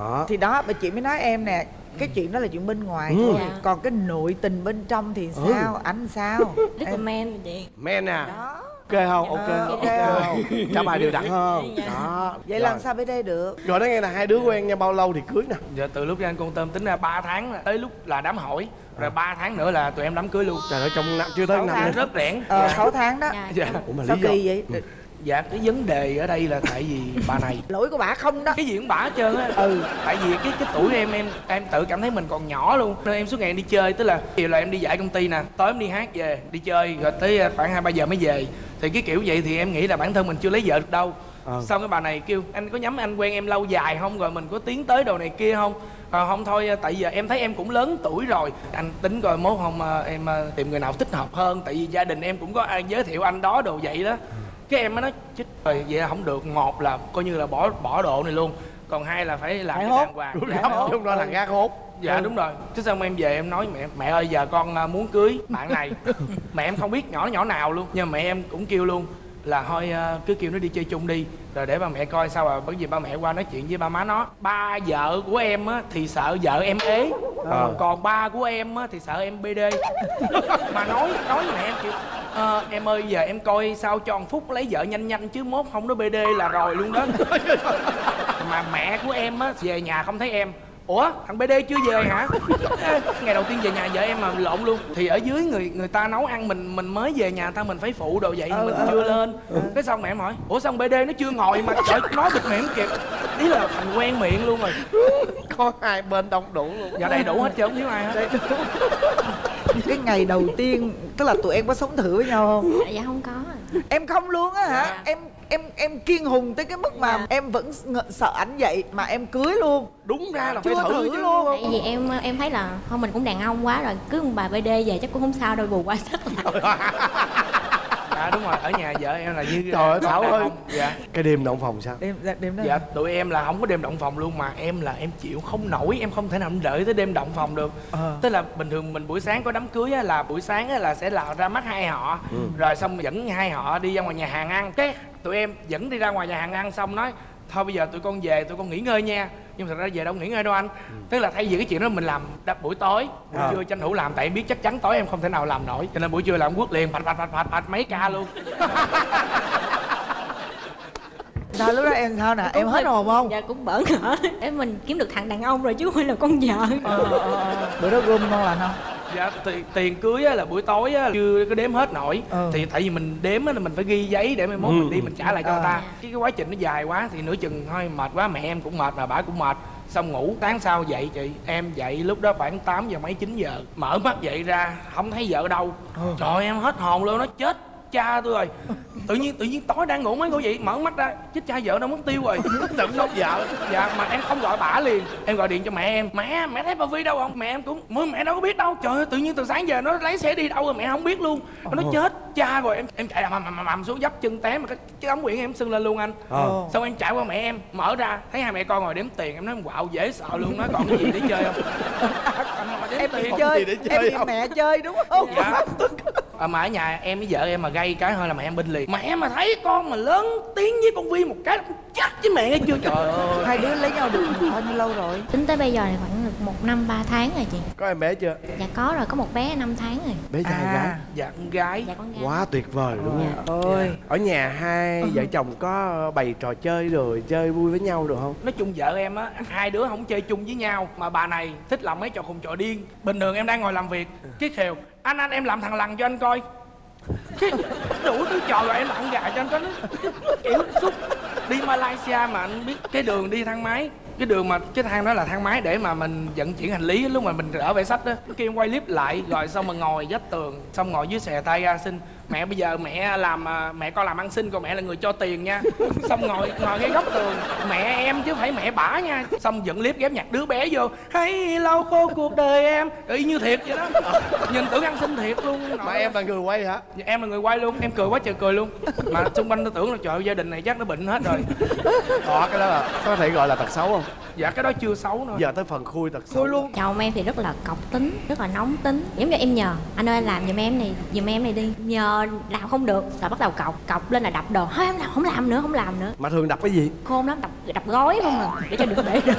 Đó. Thì đó mà chị mới nói em nè, cái chuyện đó là chuyện bên ngoài ừ. thôi dạ. Còn cái nội tình bên trong thì sao? Ừ. Anh sao? Rất là man chị. Man à? Đó. Ok không? Ok à, ok không? Trả bài đều đặn không? Đó. Vậy làm sao bê đê được? Rồi đó nghe là hai đứa quen nhau bao lâu thì cưới nè? Dạ từ lúc ra ăn con tôm tính ra ba tháng là tới lúc là đám hỏi. Rồi ba tháng nữa là tụi em đám cưới luôn. Trời ơi trong năm chưa tới năm nữa. Rất rẽn. Ờ dạ. sáu tháng đó. Dạ. Ủa mà lý sao do? Kỳ vậy? Ừ. Dạ cái vấn đề ở đây là tại vì bà này lỗi của bà không đó, cái gì cũng bà hết trơn á. Ừ tại vì cái cái tuổi em em em tự cảm thấy mình còn nhỏ luôn nên em suốt ngày em đi chơi, tức là chiều là em đi dạy công ty nè, tối em đi hát về đi chơi rồi tới khoảng hai ba giờ mới về. Thì cái kiểu vậy thì em nghĩ là bản thân mình chưa lấy vợ được đâu. Ừ. Xong cái bà này kêu anh có nhắm anh quen em lâu dài không, rồi mình có tiến tới đồ này kia không. À, không thôi tại giờ em thấy em cũng lớn tuổi rồi, anh tính coi mốt không em tìm người nào thích hợp hơn, tại vì gia đình em cũng có ai giới thiệu anh đó đồ vậy đó. Cái em mới nói chích rồi vậy là không được, một là coi như là bỏ bỏ độ này luôn, còn hai là phải làm phải cái đàng hoàng chứ không đó là gác hốt. Dạ ừ. đúng rồi. Chứ xong em về em nói mẹ mẹ ơi giờ con muốn cưới bạn này. Mẹ em không biết nhỏ nhỏ nào luôn, nhưng mà mẹ em cũng kêu luôn là thôi cứ kêu nó đi chơi chung đi rồi để ba mẹ coi sao, mà bởi vì ba mẹ qua nói chuyện với ba má nó. Ba vợ của em á thì sợ vợ em ế à. Còn ba của em á thì sợ em bê đê. Mà nói nói mẹ em kiểu à, em ơi giờ em coi sao cho một Phúc lấy vợ nhanh nhanh chứ mốt không nó bê đê là rồi luôn đó. Mà mẹ của em á về nhà không thấy em, ủa thằng bê đê chưa về hả? Ngày đầu tiên về nhà vợ em mà lộn luôn. Thì ở dưới người người ta nấu ăn, mình mình mới về nhà ta mình phải phụ đồ vậy ờ, mình ờ, chưa ờ. lên ờ. Cái xong mẹ em hỏi ủa xong bê đê nó chưa ngồi mà trời nói được miệng kịp, ý là thành quen miệng luôn rồi. Có hai bên đông đủ luôn. Dạ đầy đủ hết chứ không thiếu ai hết. Cái ngày đầu tiên tức là tụi em có sống thử với nhau không? Dạ không có. Em không luôn á hả? Dạ. Em em em kiên hùng tới cái mức mà dạ. em vẫn sợ ảnh vậy mà em cưới luôn. Đúng ra là chưa phải thử, thử chứ luôn. Tại vì em em thấy là thôi mình cũng đàn ông quá rồi, cứ bà bê đê về chắc cũng không sao đâu, bù qua sách lại. Dạ đúng rồi, ở nhà vợ em là như trời ơi Thảo ơi. Dạ. Cái đêm động phòng sao? Đêm đêm đó. Dạ tụi em là không có đêm động phòng luôn, mà em là em chịu không nổi, em không thể nào đợi tới đêm động phòng được. À. Tức là bình thường mình buổi sáng có đám cưới á, là buổi sáng á, là sẽ là ra mắt hai họ. Ừ. Rồi xong dẫn hai họ đi ra ngoài nhà hàng ăn. Cái tụi em dẫn đi ra ngoài nhà hàng ăn xong nói thôi bây giờ tụi con về, tụi con nghỉ ngơi nha. Nhưng thật ra về đâu nghỉ ngơi đâu anh. Ừ. Tức là thay vì cái chuyện đó mình làm buổi tối, buổi à. trưa tranh thủ làm, tại em biết chắc chắn tối em không thể nào làm nổi, cho nên buổi trưa làm quất liền phạch phạch phạch phạch phạch mấy ca luôn. Sao lúc đó em sao nè, em hết hồn không? Dạ cũng bỡ ngỡ, để mình kiếm được thằng đàn ông rồi chứ không phải là con vợ. Ờ, ờ. Bữa đó gom ngon lành không? Dạ tiền cưới á, là buổi tối á, chưa có đếm hết nổi. Ừ. Thì tại vì mình đếm á, là mình phải ghi giấy để mai mốt ừ. mình đi mình trả lại cho người à. ta. Cái, cái quá trình nó dài quá thì nửa chừng thôi mệt quá, mẹ em cũng mệt mà bà cũng mệt. Xong ngủ, sáng sau dậy chị, em dậy lúc đó khoảng tám giờ mấy chín giờ. Mở mắt dậy ra, không thấy vợ đâu. Ừ. Trời ơi, em hết hồn luôn, nó chết. cha tôi rồi. Tự nhiên tự nhiên tối đang ngủ mấy cô vậy, mở mắt ra chết cha vợ đâu mất tiêu rồi. Tức giận không vợ. Dạ mà em không gọi bả liền, em gọi điện cho mẹ em. Mẹ, mẹ thấy bà Vy đâu không? Mẹ em cũng mới mẹ đâu có biết đâu. Trời ơi, tự nhiên từ sáng giờ nó lấy xe đi đâu rồi mẹ không biết luôn. Nó chết cha rồi, em em chạy mà mà mà xuống dấp chân té mà cái cái ống quyển em sưng lên luôn anh. Ờ. Xong em chạy qua mẹ em, mở ra thấy hai mẹ con ngồi đếm tiền, em nói em quạo dễ sợ luôn, nói còn cái gì để chơi không? Em đi chơi, để chơi, em đi mẹ chơi đúng không? Dạ. À, mà ở nhà em với vợ em mà gây cái hơi là mẹ em bên liền. Mẹ mà thấy con mà lớn tiếng với con Vy một cái chắc chứ mẹ nghe chưa. Trời ơi, hai đứa lấy nhau được bao nhiêu lâu rồi? Tính tới bây giờ này khoảng được một năm ba tháng rồi chị. Có em bé chưa? Dạ có rồi, có một bé năm tháng rồi. Bé trai à, gái? Dạ con gái. Dạ con gái. Quá tuyệt vời luôn. Dạ. Ôi dạ. Ở nhà hai vợ chồng có bày trò chơi rồi chơi vui với nhau được không? Nói chung vợ em á, hai đứa không chơi chung với nhau. Mà bà này thích làm mấy trò khùng trò điên. Bình thường em đang ngồi làm việc, cái khều anh anh em làm thằng lằn cho anh coi, cái đủ thứ trò rồi em lặn gà cho anh coi. Nó kiểu xúc đi Malaysia mà anh biết cái đường đi thang máy, cái đường mà cái thang đó là thang máy để mà mình vận chuyển hành lý lúc mà mình đỡ vẽ sách đó. Khi em quay clip lại rồi xong mà ngồi vách tường, xong ngồi dưới xè tay ra xin mẹ bây giờ mẹ làm mẹ con làm ăn xin, còn mẹ là người cho tiền nha. Xong ngồi ngồi ngay góc tường mẹ em chứ phải mẹ bả nha. Xong dựng clip ghép nhạc đứa bé vô, hay lau khô cuộc đời em, y như thiệt vậy đó. Nhìn tưởng ăn xin thiệt luôn. Mà em là người quay hả? Em là người quay luôn. Em cười quá trời cười luôn. Mà xung quanh nó tưởng là trời ơi, gia đình này chắc nó bệnh hết rồi. Đó cái đó là có thể gọi là tật xấu không? Dạ cái đó chưa xấu nữa. Giờ tới phần khui tật xấu luôn. Chồng em thì rất là cọc tính, rất là nóng tính. Giống như em nhờ anh ơi làm giùm em này, giùm em này đi, nhờ làm không được là bắt đầu cọc, cọc lên là đập đồ. Thôi em làm không làm nữa, không làm nữa. Mà thường đập cái gì? Khôn lắm, đập đập gói không à, để cho đừng để đồ.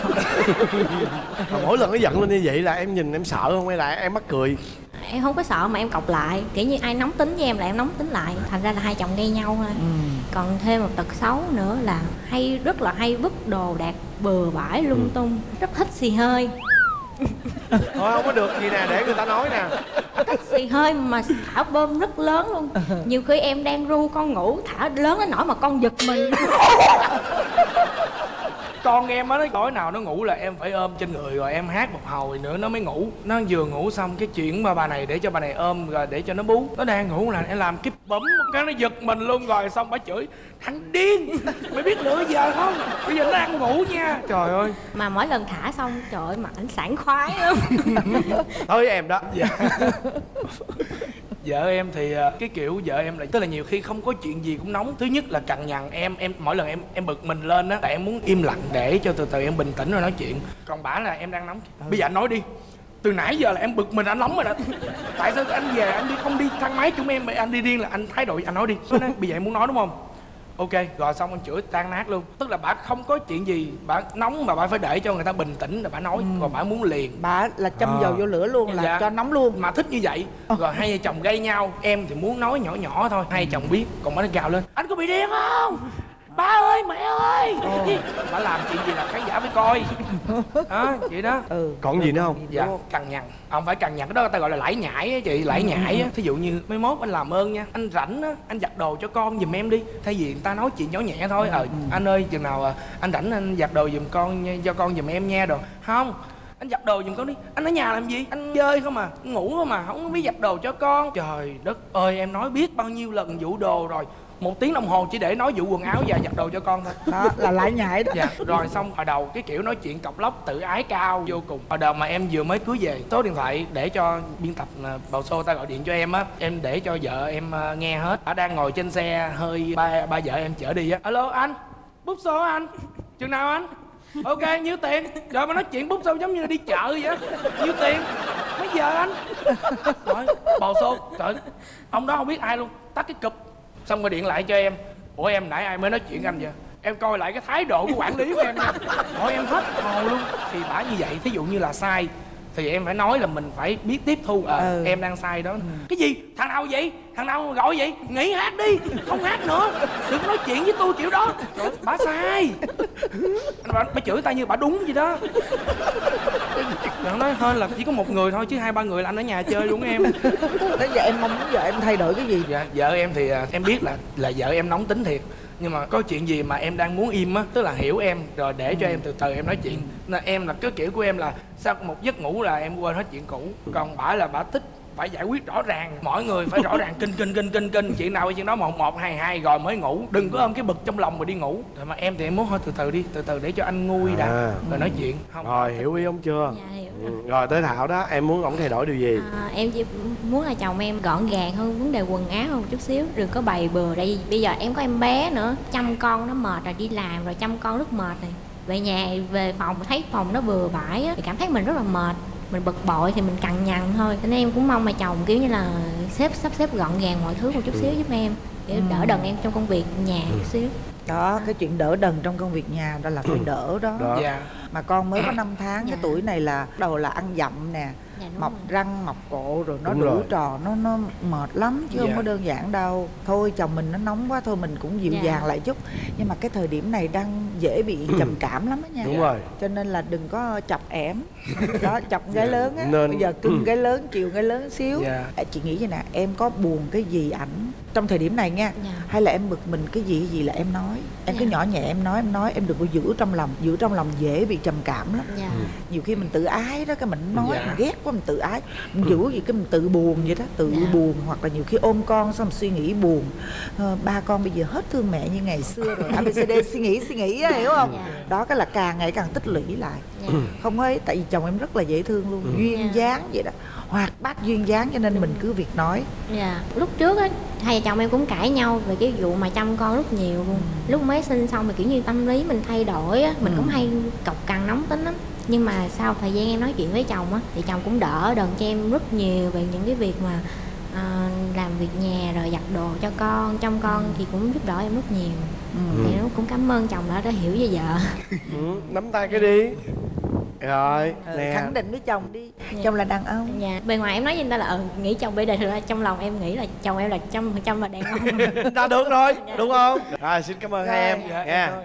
Mỗi lần nó giận lên như vậy là em nhìn em sợ không hay là em mắc cười? Em không có sợ mà em cọc lại, kiểu như ai nóng tính với em là em nóng tính lại, thành ra là hai chồng gây nhau thôi. Ừ. Còn thêm một tật xấu nữa là hay rất là hay vứt đồ đạc bừa bãi lung tung. Ừ. Rất thích xì hơi. Thôi không có được gì nè để người ta nói nè. Thích xì hơi mà thả bơm rất lớn luôn. Nhiều khi em đang ru con ngủ thả lớn đến nỗi mà con giật mình. Con em á, nó tối nào nó ngủ là em phải ôm trên người rồi em hát một hồi nữa nó mới ngủ. Nó vừa ngủ xong cái chuyện mà bà này để cho bà này ôm rồi để cho nó bú. Nó đang ngủ là em làm cái bấm một cái nó giật mình luôn rồi xong bà chửi thằng điên mày biết nửa giờ không, bây giờ nó đang ngủ nha. Trời ơi mà mỗi lần thả xong trời ơi mà ảnh sảng khoái lắm. Tới em đó. Dạ. Vợ em thì cái kiểu vợ em là tức là nhiều khi không có chuyện gì cũng nóng. Thứ nhất là cằn nhằn em, em mỗi lần em em bực mình lên á là em muốn im lặng để cho từ từ em bình tĩnh rồi nói chuyện. Còn bả là em đang nóng. Bây giờ anh nói đi. Từ nãy giờ là em bực mình anh nóng rồi đó. Tại sao anh về anh đi không đi thang máy chúng em mà anh đi điên là anh thái độ anh nói đi. Bây giờ em muốn nói đúng không? Ok, rồi xong anh chửi tan nát luôn. Tức là bà không có chuyện gì, bà nóng mà bà phải để cho người ta bình tĩnh rồi bà nói. Ừ. Còn bà muốn liền. Bà là châm à. dầu vô lửa luôn là dạ. cho nóng luôn. Mà thích như vậy. Ờ. Rồi hai vợ chồng gây nhau. Em thì muốn nói nhỏ nhỏ thôi. Hai vợ chồng biết. Còn bà nó gào lên. Anh có bị điên không? Ba ơi, mẹ ơi. Ờ. Bà làm chuyện gì là khán giả phải coi. À, vậy đó. Ừ. Còn gì nữa không? Dạ, cằn nhằn. Không phải cằn nhằn, cái đó người ta gọi là lải nhải á chị. Lải nhải á. Thí dụ như mai mốt anh làm ơn nha, anh rảnh á, anh giặt đồ cho con giùm em đi. Thay vì người ta nói chuyện nhỏ nhẹ thôi. Ờ, anh ơi chừng nào anh rảnh anh giặt đồ giùm con, cho con giùm em nha. Đồ không, anh giặt đồ giùm con đi. Anh ở nhà làm gì? Anh chơi không à, ngủ không à, không biết giặt đồ cho con. Trời đất ơi, em nói biết bao nhiêu lần vụ đồ rồi, một tiếng đồng hồ chỉ để nói vụ quần áo và giặt đồ cho con thôi. Đó là lải nhải đó. Dạ. Rồi xong hồi đầu cái kiểu nói chuyện cọc lóc tự ái cao vô cùng. Hồi đầu mà em vừa mới cưới về, số điện thoại để cho biên tập bầu show ta gọi điện cho em á, em để cho vợ em nghe hết. Bà đang ngồi trên xe hơi ba ba vợ em chở đi á. Alo anh, bút số anh, chừng nào anh? Ok, nhiêu tiền? Rồi mà nói chuyện bút show giống như là đi chợ vậy á. Nhiêu tiền? Mấy giờ anh? Rồi bầu show, trời ông đó không biết ai luôn, tắt cái cụp. Xong rồi điện lại cho em. Ủa em nãy ai mới nói chuyện anh vậy? Em coi lại cái thái độ của quản lý của em nha. Hỏi em hết hồn luôn. Thì bả như vậy, thí dụ như là sai thì em phải nói là mình phải biết tiếp thu. Ờ, à, ừ. em đang sai đó. Ừ. Cái gì? Thằng nào vậy? Thằng nào gọi vậy? Nghỉ hát đi, không hát nữa, đừng nói chuyện với tôi kiểu đó. Trời, bả sai. Bà, bà chửi tay như bả đúng vậy đó. Nó nói hơn là chỉ có một người thôi chứ hai ba người là anh ở nhà chơi luôn em. Thế giờ em mong muốn vợ em thay đổi cái gì? Dạ, vợ em thì em biết là là vợ em nóng tính thiệt. Nhưng mà có chuyện gì mà em đang muốn im á, tức là hiểu em rồi để cho ừ. em từ từ em nói chuyện. Nên em là cái kiểu của em là sau một giấc ngủ là em quên hết chuyện cũ. Còn bả là bả thích phải giải quyết rõ ràng, mọi người phải rõ ràng kinh kinh kinh kinh kinh chuyện nào chuyện đó, một một hai hai rồi mới ngủ, đừng có ôm cái bực trong lòng mà đi ngủ. Rồi mà em thì em muốn thôi từ từ đi, từ từ để cho anh nguôi đã à. Rồi nói chuyện không rồi hiểu ý ông chưa? Dạ, hiểu rồi. Ừ. Rồi tới Thảo đó, em muốn ổng thay đổi điều gì? À, em chỉ muốn là chồng em gọn gàng hơn, vấn đề quần áo hơn một chút xíu, đừng có bày bừa, tại vì bây giờ em có em bé nữa, chăm con nó mệt rồi, đi làm rồi chăm con rất mệt này, về nhà về phòng thấy phòng nó bừa bãi á thì cảm thấy mình rất là mệt, mình bực bội thì mình cằn nhằn thôi. Nên em cũng mong mà chồng kiểu như là xếp sắp xếp gọn gàng mọi thứ một chút xíu giúp em, để ừ. đỡ đần em trong công việc nhà chút xíu. Đó, cái chuyện đỡ đần trong công việc nhà đó là phải đỡ đó. Đó. Dạ. Mà con mới có năm tháng, dạ. cái tuổi này là đầu là ăn dặm nè, dạ, mọc rồi. Răng, mọc cộ rồi nó đúng đủ rồi. Trò, nó nó mệt lắm chứ dạ. không có đơn giản đâu. Thôi chồng mình nó nóng quá thôi mình cũng dịu dạ. dàng lại chút. Nhưng mà cái thời điểm này đang dễ bị trầm cảm lắm á nha. Đúng rồi. Cho nên là đừng có chọc ẻm. Đó, chọc dạ. cái lớn á. Nên... Bây giờ cưng cái lớn, chiều cái lớn xíu. Dạ. À, chị nghĩ vậy nè, em có buồn cái gì ảnh trong thời điểm này nha, dạ. hay là em bực mình cái gì gì là em nói, em dạ. cứ nhỏ nhẹ em nói em nói em đừng có giữ trong lòng, giữ trong lòng dễ bị trầm cảm lắm. Dạ. Nhiều khi mình tự ái đó, cái mình nói dạ. mình ghét quá mình tự ái, mình giữ gì cái mình tự buồn vậy đó, tự dạ. buồn, hoặc là nhiều khi ôm con xong mình suy nghĩ buồn, à, ba con bây giờ hết thương mẹ như ngày xưa rồi, a bê xê đê suy nghĩ suy nghĩ hiểu không? Dạ. Đó cái là càng ngày càng tích lũy lại, dạ. không ấy, tại vì chồng em rất là dễ thương luôn, duyên dạ. dáng vậy đó. Hoạt bát duyên dáng cho nên mình cứ việc nói. Dạ. Lúc trước á, hai vợ chồng em cũng cãi nhau về cái vụ mà chăm con rất nhiều luôn. Ừ. Lúc mới sinh xong mà kiểu như tâm lý mình thay đổi á, mình ừ. cũng hay cọc cằn nóng tính lắm. Nhưng mà sau thời gian em nói chuyện với chồng á, thì chồng cũng đỡ đần cho em rất nhiều về những cái việc mà à, làm việc nhà rồi giặt đồ cho con, chăm con thì cũng giúp đỡ em rất nhiều. Ừ. Thì cũng cảm ơn chồng đã, đã hiểu với vợ. Ừ, nắm tay cái đi. Rồi ừ, nè. Khẳng định với chồng đi, dạ. chồng là đàn ông. Dạ. Bề ngoài em nói với người ta là ừ, nghĩ chồng bê đề, thực ra trong lòng em nghĩ là chồng em là trăm phần trăm là đàn ông. Đã được rồi, dạ. đúng không? Rồi xin cảm ơn hai em. Dạ, dạ.